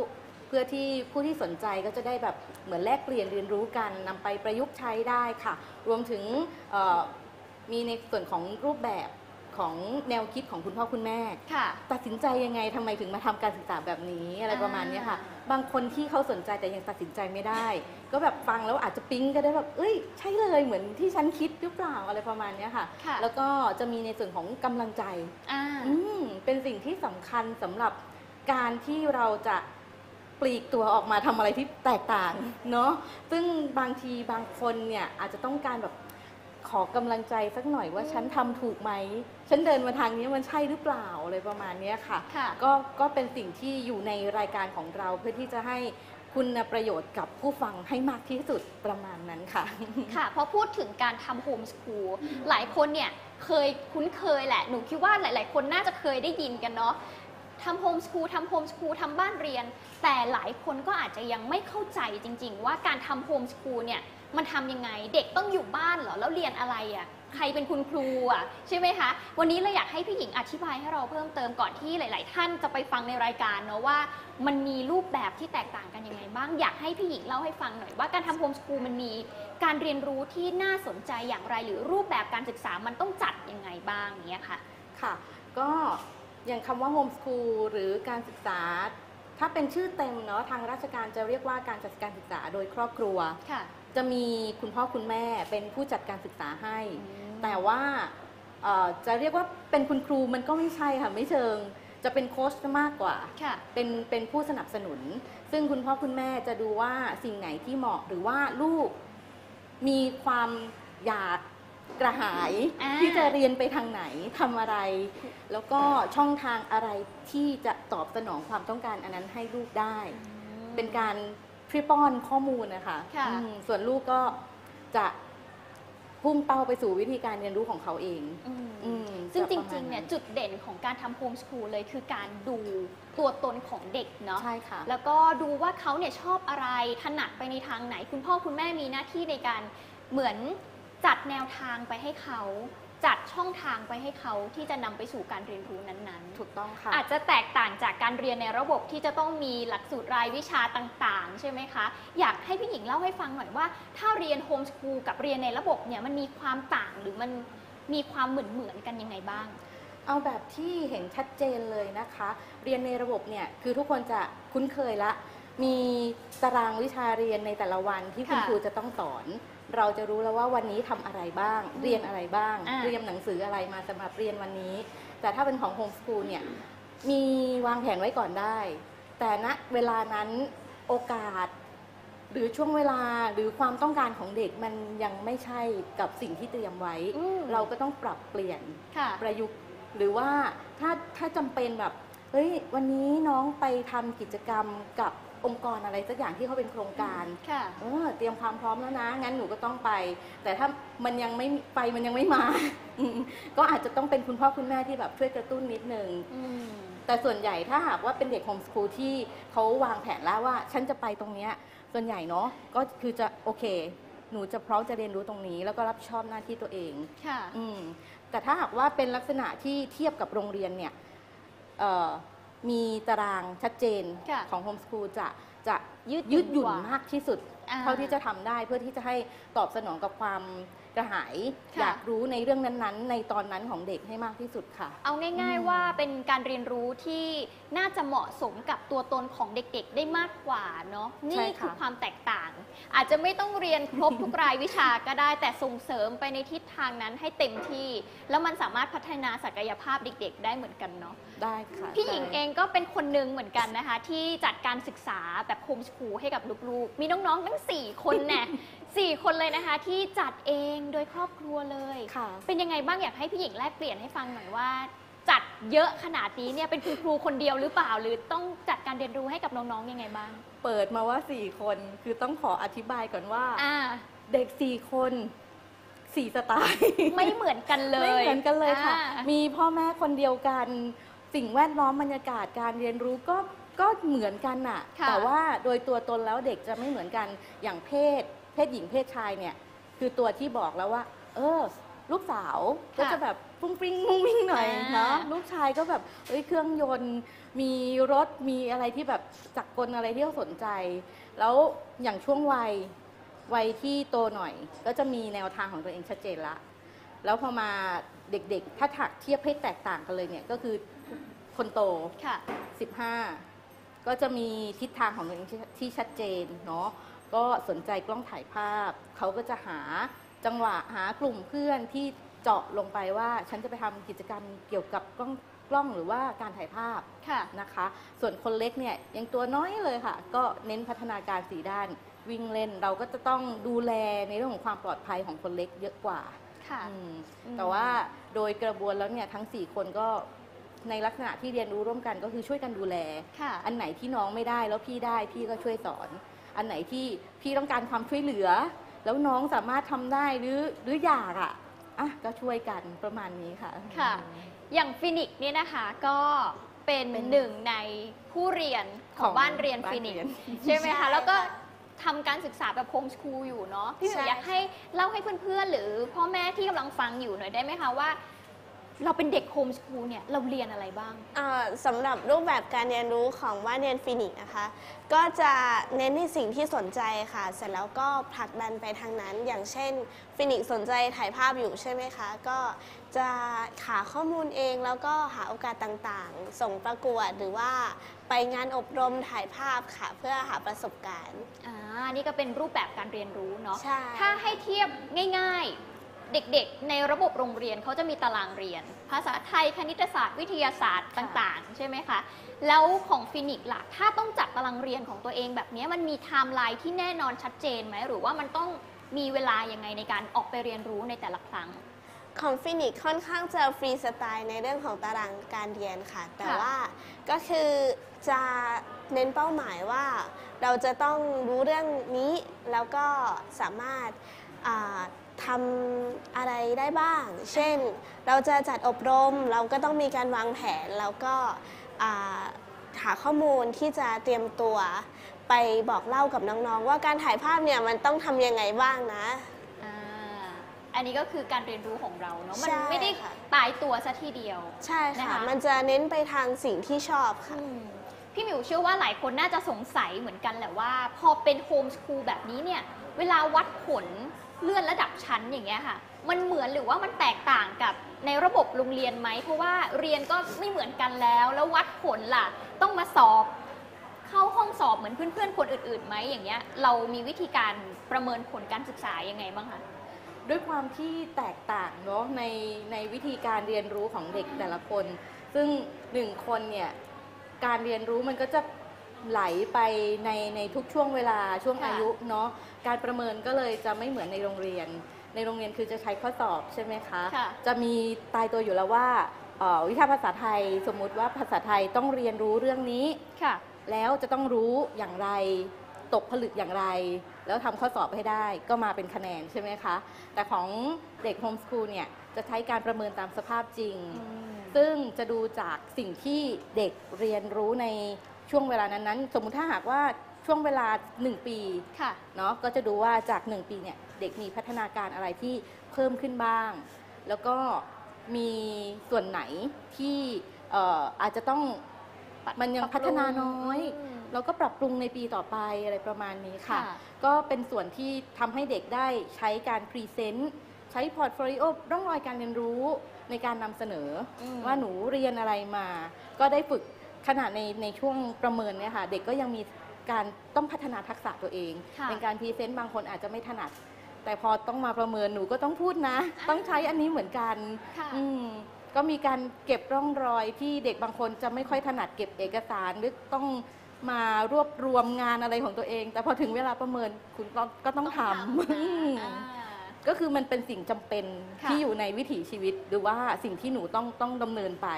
เพื่อที่ผู้ที่สนใจก็จะได้แบบเหมือนแลกเปลี่ยนเรียนรู้กันนำไปประยุกต์ใช้ได้ค่ะรวมถึงมีในส่วนของรูปแบบของแนวคิดของคุณพ่อคุณแม่ตัดสินใจยังไงทำไมถึงมาทำการศึกษาแบบนี้อะไรประมาณนี้ค่ะบางคนที่เขาสนใจแต่ยังตัดสินใจไม่ได้ก็แบบฟังแล้วอาจจะปิ๊งก็ได้แบบเอ้ยใช่เลยเหมือนที่ฉันคิดหรือเปล่าอะไรประมาณนี้ค่ะแล้วก็จะมีในส่วนของกำลังใจเป็นสิ่งที่สำคัญสำหรับการที่เราจะปลีกตัวออกมาทำอะไรที่แตกต่างเนาะซึ่งบางทีบางคนเนี่ยอาจจะต้องการแบบขอกำลังใจสักหน่อยว่าฉันทำถูกไหมฉันเดินมาทางนี้มันใช่หรือเปล่าอะไรประมาณนี้ค่ะก็เป็นสิ่งที่อยู่ในรายการของเราเพื่อที่จะให้คุณประโยชน์กับผู้ฟังให้มากที่สุดประมาณนั้นค่ะค่ะพอพูดถึงการทำโฮมสคูลหลายคนเนี่ยเคยคุ้นเคยแหละหนูคิดว่าหลายๆคนน่าจะเคยได้ยินกันเนาะทำโฮมสคูลทำบ้านเรียนแต่หลายคนก็อาจจะยังไม่เข้าใจจริงๆว่าการทำโฮมสคูลเนี่ยมันทำยังไงเด็กต้องอยู่บ้านเหรอแล้วเรียนอะไรอ่ะใครเป็นคุณครูอ่ะใช่ไหมคะวันนี้เราอยากให้พี่หญิงอธิบายให้เราเพิ่มเติมก่อนที่หลายๆท่านจะไปฟังในรายการเนาะว่ามันมีรูปแบบที่แตกต่างกันยังไงบ้างอยากให้พี่หญิงเล่าให้ฟังหน่อยว่าการทำโฮมสคูลมันมีการเรียนรู้ที่น่าสนใจอย่างไรหรือรูปแบบการศึกษามันต้องจัดยังไงบ้างอย่างเงี้ยค่ะค่ะก็อย่างคำว่าโฮมสคูลหรือการศึกษาถ้าเป็นชื่อเต็มเนาะทางราชการจะเรียกว่าการจัดการศึกษาโดยครอบครัวจะมีคุณพ่อคุณแม่เป็นผู้จัดการศึกษาให้แต่ว่าจะเรียกว่าเป็นคุณครูมันก็ไม่ใช่ค่ะไม่เชิงจะเป็นโค้ชมากกว่าเป็นผู้สนับสนุนซึ่งคุณพ่อคุณแม่จะดูว่าสิ่งไหนที่เหมาะหรือว่าลูกมีความอยากกระหายที่จะเรียนไปทางไหนทำอะไรแล้วก็ช่องทางอะไรที่จะตอบสนองความต้องการอันนั้นให้ลูกได้เป็นการพรีป้อนข้อมูลนะคะส่วนลูกก็จะพุ่งเป้าไปสู่วิธีการเรียนรู้ของเขาเองซึ่งจริงๆเนี่ยจุดเด่นของการทำโฮมสคูลเลยคือการดูตัวตนของเด็กเนาะใช่ค่ะแล้วก็ดูว่าเขาเนี่ยชอบอะไรถนัดไปในทางไหนคุณพ่อคุณแม่มีหน้าที่ในการเหมือนจัดแนวทางไปให้เขาจัดช่องทางไปให้เขาที่จะนำไปสู่การเรียนรู้นั้นๆถูกต้องค่ะอาจจะแตกต่างจากการเรียนในระบบที่จะต้องมีหลักสูตรรายวิชาต่างๆใช่ไหมคะอยากให้พี่หญิงเล่าให้ฟังหน่อยว่าถ้าเรียนโฮมสคูลกับเรียนในระบบเนี่ยมันมีความต่างหรือมันมีความเหมือนกันยังไงบ้างเอาแบบที่เห็นชัดเจนเลยนะคะเรียนในระบบเนี่ยคือทุกคนจะคุ้นเคยละมีตารางวิชาเรียนในแต่ละวันที่คุณครูจะต้องสอนเราจะรู้แล้วว่าวันนี้ทำอะไรบ้างเรียนอะไรบ้างเรียนหนังสืออะไรมาสำหรับเรียนวันนี้แต่ถ้าเป็นของโฮมสคูลเนี่ยมีวางแผนไว้ก่อนได้แต่ณเวลานั้นโอกาสหรือช่วงเวลาหรือความต้องการของเด็กมันยังไม่ใช่กับสิ่งที่เตรียมไว้เราก็ต้องปรับเปลี่ยนประยุกต์หรือว่าถ้าจำเป็นแบบเฮ้ยวันนี้น้องไปทำกิจกรรมกับองค์กรอะไรสักอย่างที่เขาเป็นโครงการเตรียมความพร้อมแล้วนะงั้นหนูก็ต้องไปแต่ถ้ามันยังไม่ไปมันยังไม่มา ก็อาจจะต้องเป็นคุณพ่อคุณแม่ที่แบบช่วยกระตุ้นนิดนึงแต่ส่วนใหญ่ถ้าหากว่าเป็นเด็กโฮมสคูลที่เขาวางแผนแล้วว่าฉันจะไปตรงนี้ส่วนใหญ่เนาะก็คือจะโอเคหนูจะพร้อมจะเรียนรู้ตรงนี้แล้วก็รับผิดชอบหน้าที่ตัวเองแต่ถ้าหากว่าเป็นลักษณะที่เทียบกับโรงเรียนเนี่ยมีตารางชัดเจนของโฮมสคูลจะยืดหยุ่นมากที่สุด เท่าที่จะทำได้เพื่อที่จะให้ตอบสนองกับความกระหายอยากรู้ในเรื่องนั้นๆในตอนนั้นของเด็กให้มากที่สุดค่ะเอาง่ายๆว่าเป็นการเรียนรู้ที่น่าจะเหมาะสมกับตัวตนของเด็กๆได้มากกว่าเนาะนี่คือความแตกต่างอาจจะไม่ต้องเรียนครบทุกรายวิชาก็ได้แต่ส่งเสริมไปในทิศทางนั้นให้เต็มที่แล้วมันสามารถพัฒนาศักยภาพเด็กๆได้เหมือนกันเนาะได้ค่ะพี่หญิงเองก็เป็นคนหนึ่งเหมือนกันนะคะที่จัดการศึกษาแบบโฮมสคูลให้กับลูกๆมีน้องๆทั้ง4คนเนี่ย4 คนเลยนะคะที่จัดเองโดยครอบครัวเลยเป็นยังไงบ้างอยากให้พี่หญิงแลกเปลี่ยนให้ฟังหน่อยว่าจัดเยอะขนาดนี้เนี่ยเป็นคุณครูคนเดียวหรือเปล่าหรือต้องจัดการเรียนรู้ให้กับน้องๆยังไงบ้างเปิดมาว่า4 คนคือต้องขออธิบายก่อนว่าเด็ก4 คน4 สไตล์ไม่เหมือนกันเลยไม่เหมือนกันเลยค่ะมีพ่อแม่คนเดียวกันสิ่งแวดล้อมบรรยากาศการเรียนรู้ก็เหมือนกันน่ะแต่ว่าโดยตัวตนแล้วเด็กจะไม่เหมือนกันอย่างเพศหญิงเพศชายเนี่ยคือตัวที่บอกแล้วว่าลูกสาวก็จะแบบฟุ้งฟิ้งมุ้งมิ้งหน่อยเนาะลูกชายก็แบบเครื่องยนต์มีรถมีอะไรที่แบบจักรกลอะไรที่เขาสนใจแล้วอย่างช่วงวัยที่โตหน่อยก็จะมีแนวทางของตัวเองชัดเจนละแล้วพอมาเด็กๆถ้าถักเทียบให้แตกต่างกันเลยเนี่ยก็คือคนโต15ก็จะมีทิศทางของตัวเองที่ชัดเจนเนาะก็สนใจกล้องถ่ายภาพเขาก็จะหาจังหวะหากลุ่มเพื่อนที่เจาะลงไปว่าฉันจะไปทำกิจกรรมเกี่ยวกับกล้องหรือว่าการถ่ายภาพนะคะส่วนคนเล็กเนี่ยยังตัวน้อยเลยค่ะก็เน้นพัฒนาการ4 ด้านวิ่งเล่นเราก็จะต้องดูแลในเรื่องของความปลอดภัยของคนเล็กเยอะกว่าแต่ว่าโดยกระบวนแล้วเนี่ยทั้ง4 คนก็ในลักษณะที่เรียนรู้ร่วมกันก็คือช่วยกันดูแลอันไหนที่น้องไม่ได้แล้วพี่ได้พี่ก็ช่วยสอนอันไหนที่พี่ต้องการความช่วยเหลือแล้วน้องสามารถทำได้หรืออยากอ่ะก็ช่วยกันประมาณนี้ค่ะค่ะอย่างฟินิกซ์เนี่ยนะคะก็เป็นหนึ่งในผู้เรียนของบ้านเรียนฟินิกซ์ใช่ไหมคะแล้วก็ทำการศึกษาแบบโฮมสคูลอยู่เนาะพี่อยากให้เล่าให้เพื่อนๆหรือพ่อแม่ที่กำลังฟังอยู่หน่อยได้ไหมคะว่าเราเป็นเด็กโฮมสคูลเนี่ยเราเรียนอะไรบ้างสำหรับรูปแบบการเรียนรู้ของบ้านเรียนฟินิกส์นะคะก็จะเน้นในสิ่งที่สนใจค่ะเสร็จแล้วก็ผลักดันไปทางนั้นอย่างเช่นฟินิกส์สนใจถ่ายภาพอยู่ใช่ไหมคะก็จะหาข้อมูลเองแล้วก็หาโอกาสต่างๆส่งประกวดหรือว่าไปงานอบรมถ่ายภาพค่ะเพื่อหาประสบการณ์นี่ก็เป็นรูปแบบการเรียนรู้เนาะถ้าให้เทียบง่ายๆเด็กๆในระบบโรงเรียนเขาจะมีตารางเรียนภาษาไทยคณิตศาสตร์วิทยาศาสตร์ต่างๆใช่ไหมคะแล้วของฟินิกส์ล่ะถ้าต้องจัดตารางเรียนของตัวเองแบบนี้มันมีไทม์ไลน์ที่แน่นอนชัดเจนไหมหรือว่ามันต้องมีเวลายังไงในการออกไปเรียนรู้ในแต่ละครั้งของฟินิกส์ค่อนข้างจะฟรีสไตล์ในเรื่องของตารางการเรียนค่ะแต่ว่าก็คือจะเน้นเป้าหมายว่าเราจะต้องรู้เรื่องนี้แล้วก็สามารถทำอะไรได้บ้างเช่นเราจะจัดอบรมเราก็ต้องมีการวางแผนแล้วก็หาข้อมูลที่จะเตรียมตัวไปบอกเล่ากับน้องๆว่าการถ่ายภาพเนี่ยมันต้องทำยังไงบ้างนะอันนี้ก็คือการเรียนรู้ของเราเนาะมันไม่ได้ตายตัวซะทีเดียวใช่ค่ะมันจะเน้นไปทางสิ่งที่ชอบค่ะพี่หมิวเชื่อว่าหลายคนน่าจะสงสัยเหมือนกันแหละว่าพอเป็นโฮมสคูลแบบนี้เนี่ยเวลาวัดผลเลื่อนระดับชั้นอย่างเงี้ยค่ะมันเหมือนหรือว่ามันแตกต่างกับในระบบโรงเรียนไหมเพราะว่าเรียนก็ไม่เหมือนกันแล้ววัดผลล่ะต้องมาสอบเข้าห้องสอบเหมือนเพื่อนๆคนอื่นๆไหมอย่างเงี้ยเรามีวิธีการประเมินผลการศึกษายังไงบ้างคะด้วยความที่แตกต่างเนาะในวิธีการเรียนรู้ของเด็กแต่ละคนซึ่ง1 คนเนี่ยการเรียนรู้มันก็จะไหลไปในทุกช่วงเวลาช่วงอายุเนาะการประเมินก็เลยจะไม่เหมือนในโรงเรียนคือจะใช้ข้อสอบใช่ไหมคะจะมีตายตัวอยู่แล้วว่าวิชาภาษาไทยสมมุติว่าภาษาไทยต้องเรียนรู้เรื่องนี้แล้วจะต้องรู้อย่างไรตกผลึกอย่างไรแล้วทำข้อสอบให้ได้ก็มาเป็นคะแนนใช่ไหมคะแต่ของเด็กโฮมสคูลเนี่ยจะใช้การประเมินตามสภาพจริงซึ่งจะดูจากสิ่งที่เด็กเรียนรู้ในช่วงเวลานั้นสมมุติถ้าหากว่าช่วงเวลา1 ปีเนาะก็จะดูว่าจาก1 ปีเนี่ยเด็กมีพัฒนาการอะไรที่เพิ่มขึ้นบ้างแล้วก็มีส่วนไหนที่อาจจะต้องมันยังพัฒนาน้อย แล้วก็ปรับปรุงในปีต่อไปอะไรประมาณนี้ค่ะก็เป็นส่วนที่ทำให้เด็กได้ใช้การพรีเซนต์ใช้พอร์ตโฟลิโอร่องรอยการเรียนรู้ในการนำเสนอว่าหนูเรียนอะไรมาก็ได้ฝึกขณะในช่วงประเมินเนี่ยค่ะเด็กก็ยังมีการต้องพัฒนาทักษะตัวเองเป็นการพรีเซนต์บางคนอาจจะไม่ถนัดแต่พอต้องมาประเมินหนูก็ต้องพูดนะต้องใช้อันนี้เหมือนกันก็มีการเก็บร่องรอยที่เด็กบางคนจะไม่ค่อยถนัดเก็บเอกสารหรือต้องมารวบรวมงานอะไรของตัวเองแต่พอถึงเวลาประเมินคุณก็ต้องทำก็คือมันเป็นสิ่งจำเป็นที่อยู่ในวิถีชีวิตหรือว่าสิ่งที่หนูต้องดำเนินไป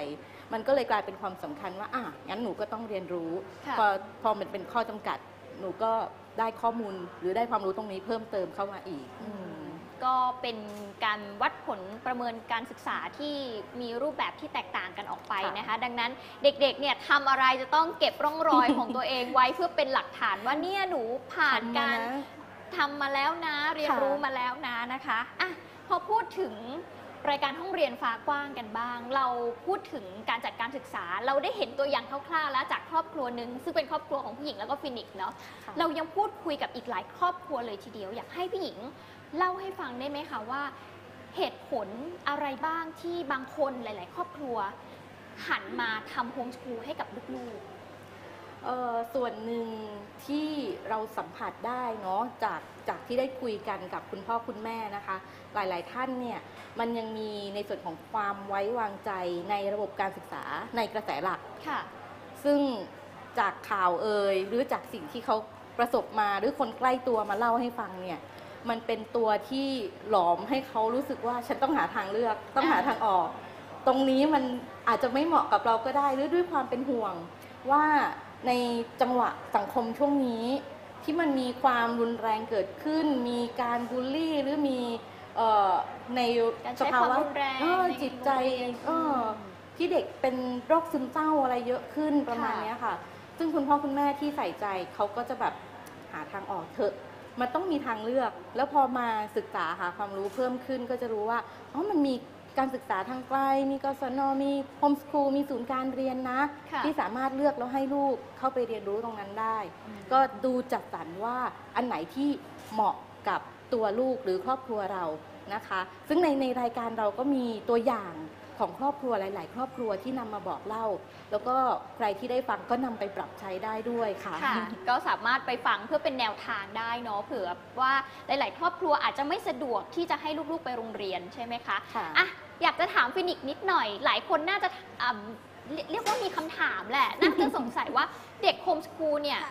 มันก็เลยกลายเป็นความสำคัญว่างั้นหนูก็ต้องเรียนรู้พอมันเป็นข้อจำกัดหนูก็ได้ข้อมูลหรือได้ความรู้ตรงนี้เพิ่มเติมเข้ามาอีกก็เป็นการวัดผลประเมินการศึกษาที่มีรูปแบบที่แตกต่างกันออกไปนะคะดังนั้นเด็กๆเนี่ยทำอะไรจะต้องเก็บร่องรอย ของตัวเองไว้เพื่อเป็นหลักฐานว่าเนี่ยหนูผ่านการทำมาแล้วนะเรียนรู้มาแล้วนะนะคะพอพูดถึงรายการห้องเรียนฟ้ากว้างกันบ้างเราพูดถึงการจัดการศึกษาเราได้เห็นตัวอย่างคร่าวๆแล้วจากครอบครัวหนึ่งซึ่งเป็นครอบครัวของผู้หญิงแล้วก็ฟินิกซ์เนาะเรายังพูดคุยกับอีกหลายครอบครัวเลยทีเดียวอยากให้ผู้หญิงเล่าให้ฟังได้ไหมคะว่าเหตุผลอะไรบ้างที่บางคนหลายๆครอบครัวหันมาทำโฮมสคูลให้กับลูกๆส่วนหนึ่งที่เราสัมผัสได้เนาะจากที่ได้คุยกันกับคุณพ่อคุณแม่นะคะหลายๆท่านเนี่ยมันยังมีในส่วนของความไว้วางใจในระบบการศึกษาในกระแสหลักค่ะซึ่งจากข่าวหรือจากสิ่งที่เขาประสบมาหรือคนใกล้ตัวมาเล่าให้ฟังเนี่ยมันเป็นตัวที่หลอมให้เขารู้สึกว่าฉันต้องหาทางเลือกต้องหาทางออกตรงนี้มันอาจจะไม่เหมาะกับเราก็ได้หรือด้วยความเป็นห่วงว่าในจังหวะสังคมช่วงนี้ที่มันมีความรุนแรงเกิดขึ้นมีการบูลลี่หรือมีในสภาวะจิตใจที่เด็กเป็นโรคซึมเศร้าอะไรเยอะขึ้นประมาณนี้ค่ะซึ่งคุณพ่อคุณแม่ที่ใส่ใจเขาก็จะแบบหาทางออกเถอะมันต้องมีทางเลือกแล้วพอมาศึกษาหาความรู้เพิ่มขึ้นก็จะรู้ว่ามันมีการศึกษาทางไกลมีกศนมีโฮมสคูลมีศูนย์การเรียนนะที่สามารถเลือกแล้วให้ลูกเข้าไปเรียนรู้ตรงนั้นได้ก็ดูจัดสรรว่าอันไหนที่เหมาะกับตัวลูกหรือครอบครัวเรานะคะซึ่งในรายการเราก็มีตัวอย่างของครอบครัวหลายๆครอบครัวที่นำมาบอกเล่าแล้วก็ใครที่ได้ฟังก็นำไปปรับใช้ได้ด้วยค่ะก็สามารถไปฟังเพื่อเป็นแนวทางได้เนาะเผื่อว่าหลายๆครอบครัวอาจจะไม่สะดวกที่จะให้ลูกๆไปโรงเรียนใช่ไหมคะอยากจะถามฟินิกซ์นิดหน่อยหลายคนน่าจะเรียกว่ามีคำถามแหละน่าจะสงสัยว่าเด็กโฮมสคูลเนี่ย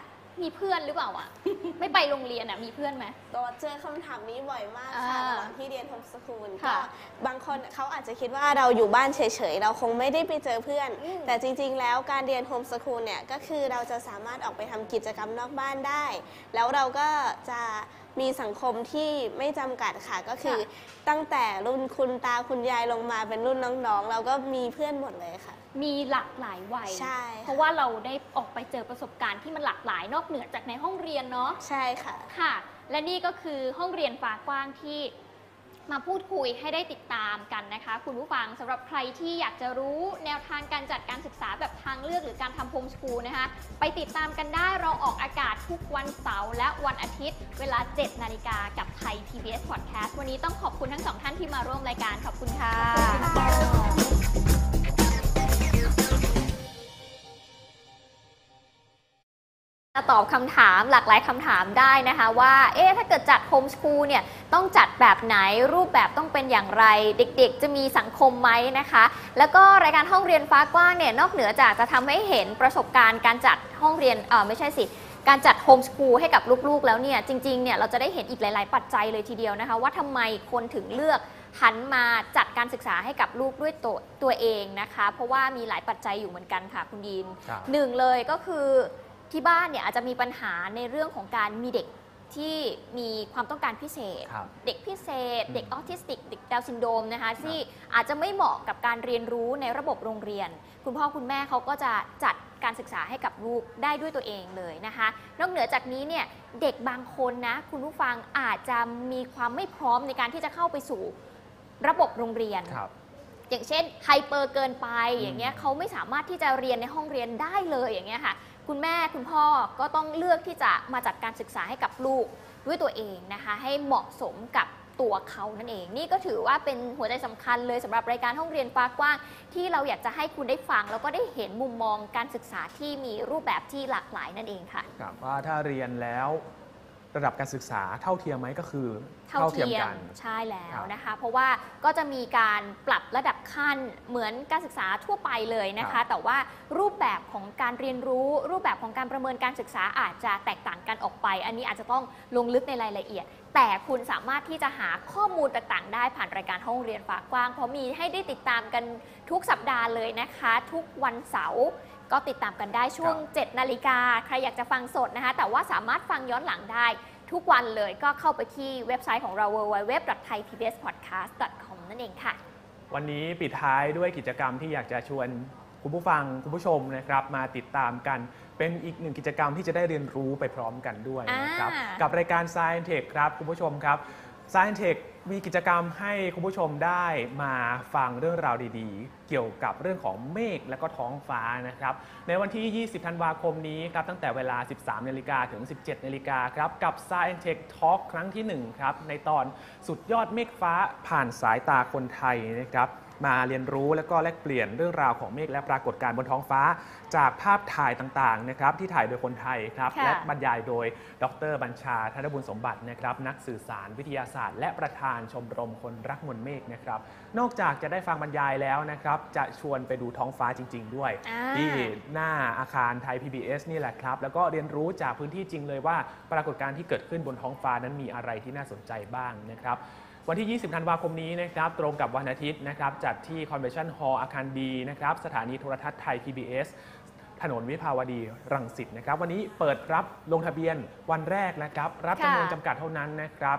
มีเพื่อนหรือเปล่าไม่ไปโรงเรียนมีเพื่อนไหมก็เจอคำถามนี้บ่อยมากค่ะระหว่างที่เรียนโฮมสคูลก็บางคนเขาอาจจะคิดว่าเราอยู่บ้านเฉยๆเราคงไม่ได้ไปเจอเพื่อนแต่จริงๆแล้วการเรียนโฮมสคูลเนี่ยก็คือเราจะสามารถออกไปทำกิจกรรมนอกบ้านได้แล้วเราก็จะมีสังคมที่ไม่จำกัดค่ะก็คือตั้งแต่รุ่นคุณตาคุณยายลงมาเป็นรุ่นน้องๆเราก็มีเพื่อนหมดเลยค่ะมีหลากหลายวัยเพราะว่าเราได้ออกไปเจอประสบการณ์ที่มันหลากหลายนอกเหนือจากในห้องเรียนเนาะใช่ค่ะค่ะและนี่ก็คือห้องเรียนฟ้ากว้างที่มาพูดคุยให้ได้ติดตามกันนะคะคุณผู้ฟังสำหรับใครที่อยากจะรู้แนวทางการจัดการศึกษาแบบทางเลือกหรือการทำโฮมสคูลนะคะไปติดตามกันได้เราออกอากาศทุกวันเสาร์และวันอาทิตย์เวลา 7:00 น.กับไทย PBS Podcast วันนี้ต้องขอบคุณทั้งสองท่านที่มาร่วมรายการขอบคุณค่ะตอบคำถามหลากหลายคำถามได้นะคะว่าถ้าเกิดจัดโฮมสคูลเนี่ยต้องจัดแบบไหนรูปแบบต้องเป็นอย่างไรเด็กๆจะมีสังคมไหมนะคะแล้วก็รายการห้องเรียนฟ้ากว้างเนี่ยนอกเหนือจากจะทำให้เห็นประสบการณ์การจัดห้องเรียนไม่ใช่สิการจัดโฮมสคูลให้กับลูกๆแล้วเนี่ยจริงๆเนี่ยเราจะได้เห็นอีกหลายๆปัจจัยเลยทีเดียวนะคะว่าทำไมคนถึงเลือกหันมาจัดการศึกษาให้กับลูกด้วยตัวเองนะคะเพราะว่ามีหลายปัจจัยอยู่เหมือนกันค่ะคุณดีนหนึ่งเลยก็คือที่บ้านเนี่ยอาจจะมีปัญหาในเรื่องของการมีเด็กที่มีความต้องการพิเศษเด็กพิเศษเด็กออทิสติกเด็กดาวน์ซินโดรมนะคะที่อาจจะไม่เหมาะกับการเรียนรู้ในระบบโรงเรียนคุณพ่อคุณแม่เขาก็จะจัดการศึกษาให้กับลูกได้ด้วยตัวเองเลยนะคะนอกเหนือจากนี้เนี่ยเด็กบางคนนะคุณผู้ฟังอาจจะมีความไม่พร้อมในการที่จะเข้าไปสู่ระบบโรงเรียนอย่างเช่นไฮเปอร์เกินไปอย่างเงี้ยเขาไม่สามารถที่จะเรียนในห้องเรียนได้เลยอย่างเงี้ยค่ะ คุณแม่คุณพ่อก็ต้องเลือกที่จะมาจัดการศึกษาให้กับลูกด้วยตัวเองนะคะให้เหมาะสมกับตัวเขานั่นเองนี่ก็ถือว่าเป็นหัวใจสำคัญเลยสำหรับรายการห้องเรียนฟ้ากว้างที่เราอยากจะให้คุณได้ฟังแล้วก็ได้เห็นมุมมองการศึกษาที่มีรูปแบบที่หลากหลายนั่นเองค่ะครับว่าถ้าเรียนแล้วระดับการศึกษาเท่าเทียมไหมก็คือเท่าเทียมกันใช่แล้วนะคะเพราะว่าก็จะมีการปรับระดับขั้นเหมือนการศึกษาทั่วไปเลยนะคะแต่ว่ารูปแบบของการเรียนรู้รูปแบบของการประเมินการศึกษาอาจจะแตกต่างกันออกไปอันนี้อาจจะต้องลงลึกในรายละเอียดแต่คุณสามารถที่จะหาข้อมูลต่างๆได้ผ่านรายการห้องเรียนฟ้ากว้างเพราะมีให้ได้ติดตามกันทุกสัปดาห์เลยนะคะทุกวันเสาร์ก็ติดตามกันได้ช่วง 7 นาฬิกาใครอยากจะฟังสดนะคะแต่ว่าสามารถฟังย้อนหลังได้ทุกวันเลยก็เข้าไปที่เว็บไซต์ของเรา www.thaipbspodcast.com นั่นเองค่ะวันนี้ปิดท้ายด้วยกิจกรรมที่อยากจะชวนคุณผู้ฟังคุณผู้ชมนะครับมาติดตามกันเป็นอีกหนึ่งกิจกรรมที่จะได้เรียนรู้ไปพร้อมกันด้วยนะครับกับรายการ Science Tech ครับคุณผู้ชมครับ Science Tech มีกิจกรรมให้คุณผู้ชมได้มาฟังเรื่องราวดีๆเกี่ยวกับเรื่องของเมฆและก็ท้องฟ้านะครับในวันที่20ธันวาคมนี้ครับตั้งแต่เวลา 13:00 น.ถึง 17:00 น.ครับกับ Science Tech Talk ครั้งที่1ครับในตอนสุดยอดเมฆฟ้าผ่านสายตาคนไทยนะครับมาเรียนรู้และก็แลกเปลี่ยนเรื่องราวของเมฆและปรากฏการณ์บนท้องฟ้าจากภาพถ่ายต่างๆนะครับที่ถ่ายโดยคนไทยครับและบรรยายโดยดร.บัญชาธนบุญสมบัตินะครับนักสื่อสารวิทยาศาสตร์และประธานชมรมคนรักมวลเมฆนะครับนอกจากจะได้ฟังบรรยายแล้วนะครับจะชวนไปดูท้องฟ้าจริงๆด้วยที่หน้าอาคารไทย PBS นี่แหละครับแล้วก็เรียนรู้จากพื้นที่จริงเลยว่าปรากฏการณ์ที่เกิดขึ้นบนท้องฟ้านั้นมีอะไรที่น่าสนใจบ้างนะครับวันที่20ธันวาคมนี้นะครับตรงกับวันอาทิตย์นะครับจัดที่ Convention Hall อาคารB นะครับสถานีโทรทัศน์ไทย PBS ถนนวิภาวดีรังสิตนะครับวันนี้เปิดรับลงทะเบียนวันแรกนะครับรับจำนวนจำกัดเท่านั้นนะครับ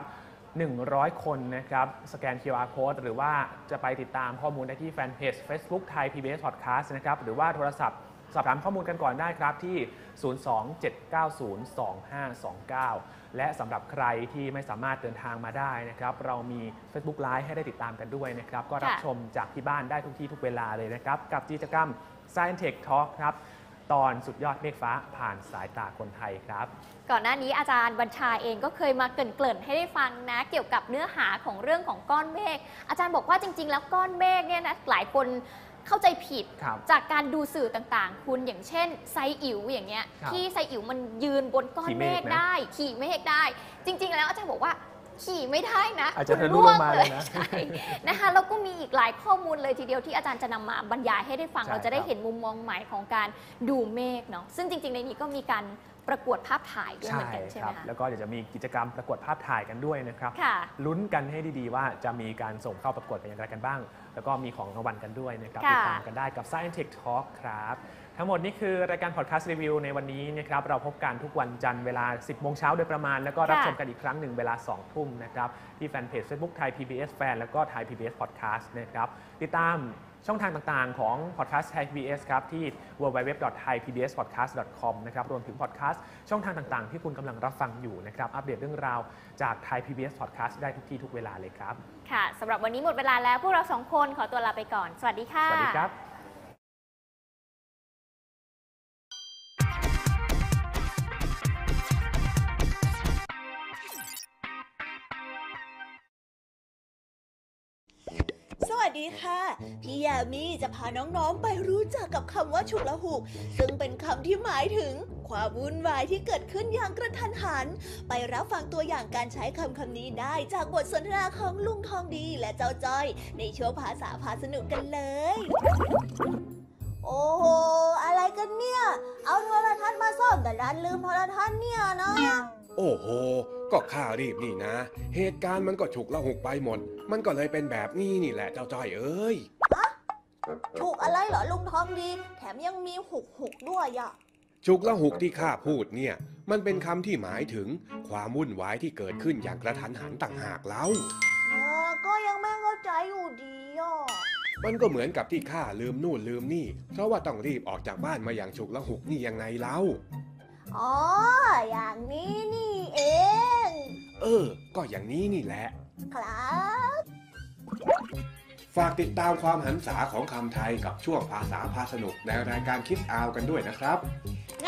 100 คนนะครับสแกน QR Code หรือว่าจะไปติดตามข้อมูลได้ที่แฟนเพจ Facebook Thai PBS Podcast นะครับหรือว่าโทรศัพท์สอบถามข้อมูลกันก่อนได้ครับที่ 027902529 และสำหรับใครที่ไม่สามารถเดินทางมาได้นะครับเรามี Facebook Live ให้ได้ติดตามกันด้วยนะครับก็รับชมจากที่บ้านได้ทุกที่ทุกเวลาเลยนะครับกับกิจกรรม Science Tech Talk ครับตอนสุดยอดเมฆฟ้าผ่านสายตาคนไทยครับก่อนหน้านี้อาจารย์บัญชาเองก็เคยมาเกริ่นให้ได้ฟังนะเกี่ยวกับเนื้อหาของเรื่องของก้อนเมฆอาจารย์บอกว่าจริงๆแล้วก้อนเมฆเนี่ยนะหลายคนเข้าใจผิดจากการดูสื่อต่างๆคุณอย่างเช่นไซอิ๋วอย่างเงี้ยที่ไซอิ๋วมันยืนบนก้อนเมฆได้ขี่เมฆได้จริงๆแล้วอาจารย์บอกว่าขี่ไม่ได้นะอาจจะล่วงเลยใช่นะคะแล้วก็มีอีกหลายข้อมูลเลยทีเดียวที่อาจารย์จะนำมาบรรยายให้ได้ฟังเราจะได้เห็นมุมมองใหม่ของการดูเมฆเนาะซึ่งจริงๆในนี้ก็มีการประกวดภาพถ่ายด้วยเหมือนกันใช่ไหมคะแล้วก็เดี๋ยวจะมีกิจกรรมประกวดภาพถ่ายกันด้วยนะครับลุ้นกันให้ดีๆว่าจะมีการส่งเข้าประกวดเป็นอย่างไรกันบ้างแล้วก็มีของรางวัลกันด้วยนะครับติดตามกันได้กับ Science Tech Talk ครับทั้งหมดนี่คือรายการ Podcast Review ในวันนี้นะครับเราพบกันทุกวันจันทร์เวลา 10 โมงเช้าโดยประมาณแล้วก็รับชมกันอีกครั้งหนึ่งเวลา 2 ทุ่มนะครับที่แฟนเพจ Facebook Thai PBS Fan แล้วก็ Thai PBS Podcast นะครับติดตามช่องทางต่างๆของ Podcast Thai PBS ครับที่ www.thaipbspodcast.com นะครับรวมถึง Podcast ช่องทางต่างๆที่คุณกำลังรับฟังอยู่นะครับอัปเดตเรื่องราวจาก Thai PBS Podcast ได้ทุกที่ทุกเวลาเลยครับค่ะสำหรับวันนี้หมดเวลาแล้วพวกเราสองคนขอตัวลาไปก่อนสวัสดีค่ะสวัสดีครับสวัสดีค่ะพี่ยามีจะพาน้องๆไปรู้จักกับคำว่าฉุกละหุกซึ่งเป็นคำที่หมายถึงความวุ่นวายที่เกิดขึ้นอย่างกระทันหันไปรับฟังตัวอย่างการใช้คำนี้ได้จากบทสนทนาของลุงทองดีและเจ้าจ้อยในช่วงภาษาพาสนุกกันเลยโอ้โหอะไรกันเนี่ยเอาโทรทัศน์มาซ่อมแต่ดันลืมโทรทัศน์เนี่ยนะโอ้โหก็ข้ารีบนี่นะเหตุการณ์มันก็ฉุกละหุกไปหมดมันก็เลยเป็นแบบนี้นี่แหละเจ้าจ้อยเอ้ยฮะฉุกอะไรเหรอลุงทองดีแถมยังมีหุกด้วยอ่ะฉุกละหุกที่ข้าพูดเนี่ยมันเป็นคำที่หมายถึงความวุ่นวายที่เกิดขึ้นอย่างกระทันหันต่างหากเล่าก็ยังไม่เข้าใจอยู่ดีอ่ะมันก็เหมือนกับที่ข้าลืมนู่นลืมนี่เพราะว่าต้องรีบออกจากบ้านมาอย่างฉุกละหุกนี่ยังไงเล่าอ๋ออย่างนี้นี่เองก็อย่างนี้นี่แหละครับฝากติดตามความหันษาของคำไทยกับช่วงภาษาพาสนุกในรายการคิดอาวกันด้วยนะครับ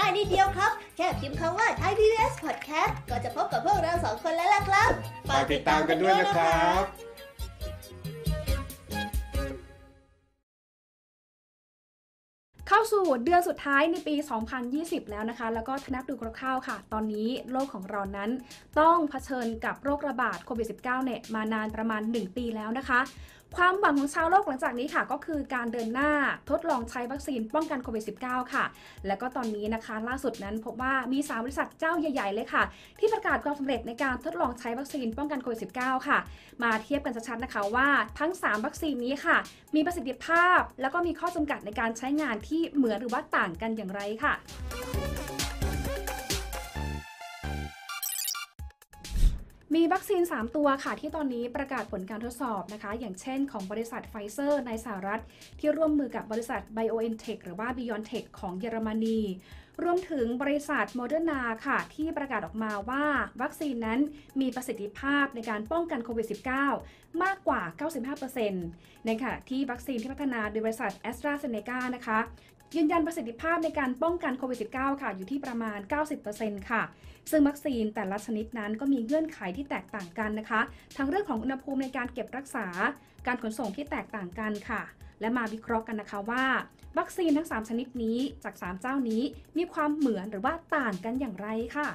ง่ายนิดเดียวครับแค่พิมพ์คำว่า Thai PBS Podcast ก็จะพบกับพวกเราสองคนแล้วล่ะครับฝากติดตามกันด้วยนะครับเข้าสู่เดือนสุดท้ายในปี2020แล้วนะคะแล้วก็ถ้านับดูคร่าวๆค่ะตอนนี้โลกของเรานั้นต้องเผชิญกับโรคระบาดโควิด -19 เนี่ยมานานประมาณ1ปีแล้วนะคะความหวังของชาวโลกหลังจากนี้ค่ะก็คือการเดินหน้าทดลองใช้วัคซีนป้องกันโควิด -19 ค่ะและก็ตอนนี้นะคะล่าสุดนั้นพบว่ามี3บริษัทเจ้าใหญ่ๆเลยค่ะที่ประกาศความสำเร็จในการทดลองใช้วัคซีนป้องกันโควิด -19 ค่ะมาเทียบกันชัดๆนะคะว่าทั้ง3วัคซีนนี้ค่ะมีประสิทธิภาพแล้วก็มีข้อจำกัดในการใช้งานที่เหมือนหรือว่าต่างกันอย่างไรค่ะมีวัคซีน3ตัวค่ะที่ตอนนี้ประกาศผลการทดสอบนะคะอย่างเช่นของบริษัทไฟเซอร์ในสหรัฐที่ร่วมมือกับบริษัท BioNTech หรือว่า BioNTech ของเยอรมนีรวมถึงบริษัทโมเดอร์นาค่ะที่ประกาศออกมาว่าวัคซีนนั้นมีประสิทธิภาพในการป้องกันโควิด -19 มากกว่า 95% ในขณะที่วัคซีนที่พัฒนาโดยบริษัท AstraZeneca นะคะยืนยันประสิทธิภาพในการป้องกันโควิด -19 ค่ะอยู่ที่ประมาณ 90% ค่ะซึ่งวัคซีนแต่ละชนิดนั้นก็มีเงื่อนไขที่แตกต่างกันนะคะทั้งเรื่องของอุณหภูมิในการเก็บรักษาการขนส่งที่แตกต่างกันค่ะและมาวิเคราะห์กันนะคะว่าวัคซีนทั้ง3ชนิดนี้จาก3เจ้านี้มีความเหมือนหรือว่าต่างกันอย่างไรค่ะ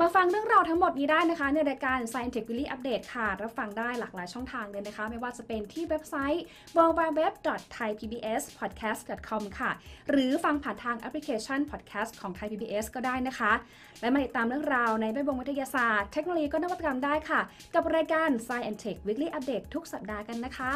มาฟังเรื่องราวทั้งหมดนี้ได้นะคะในรายการ Scientific Weekly Update ค่ะรับฟังได้หลากหลายช่องทางเลยนะคะไม่ว่าจะเป็นที่เว็บไซต์ www.thaipbspodcast.com ค่ะหรือฟังผ่านทางแอปพลิเคชัน Podcast ของ Thai PBS ก็ได้นะคะและมาติดตามเรื่องราวในแวดวงวิทยาศาสตร์เทคโนโลยีก็นวัตกรรมได้ค่ะกับรายการ Scientific Weekly Update ทุกสัปดาห์กันนะคะ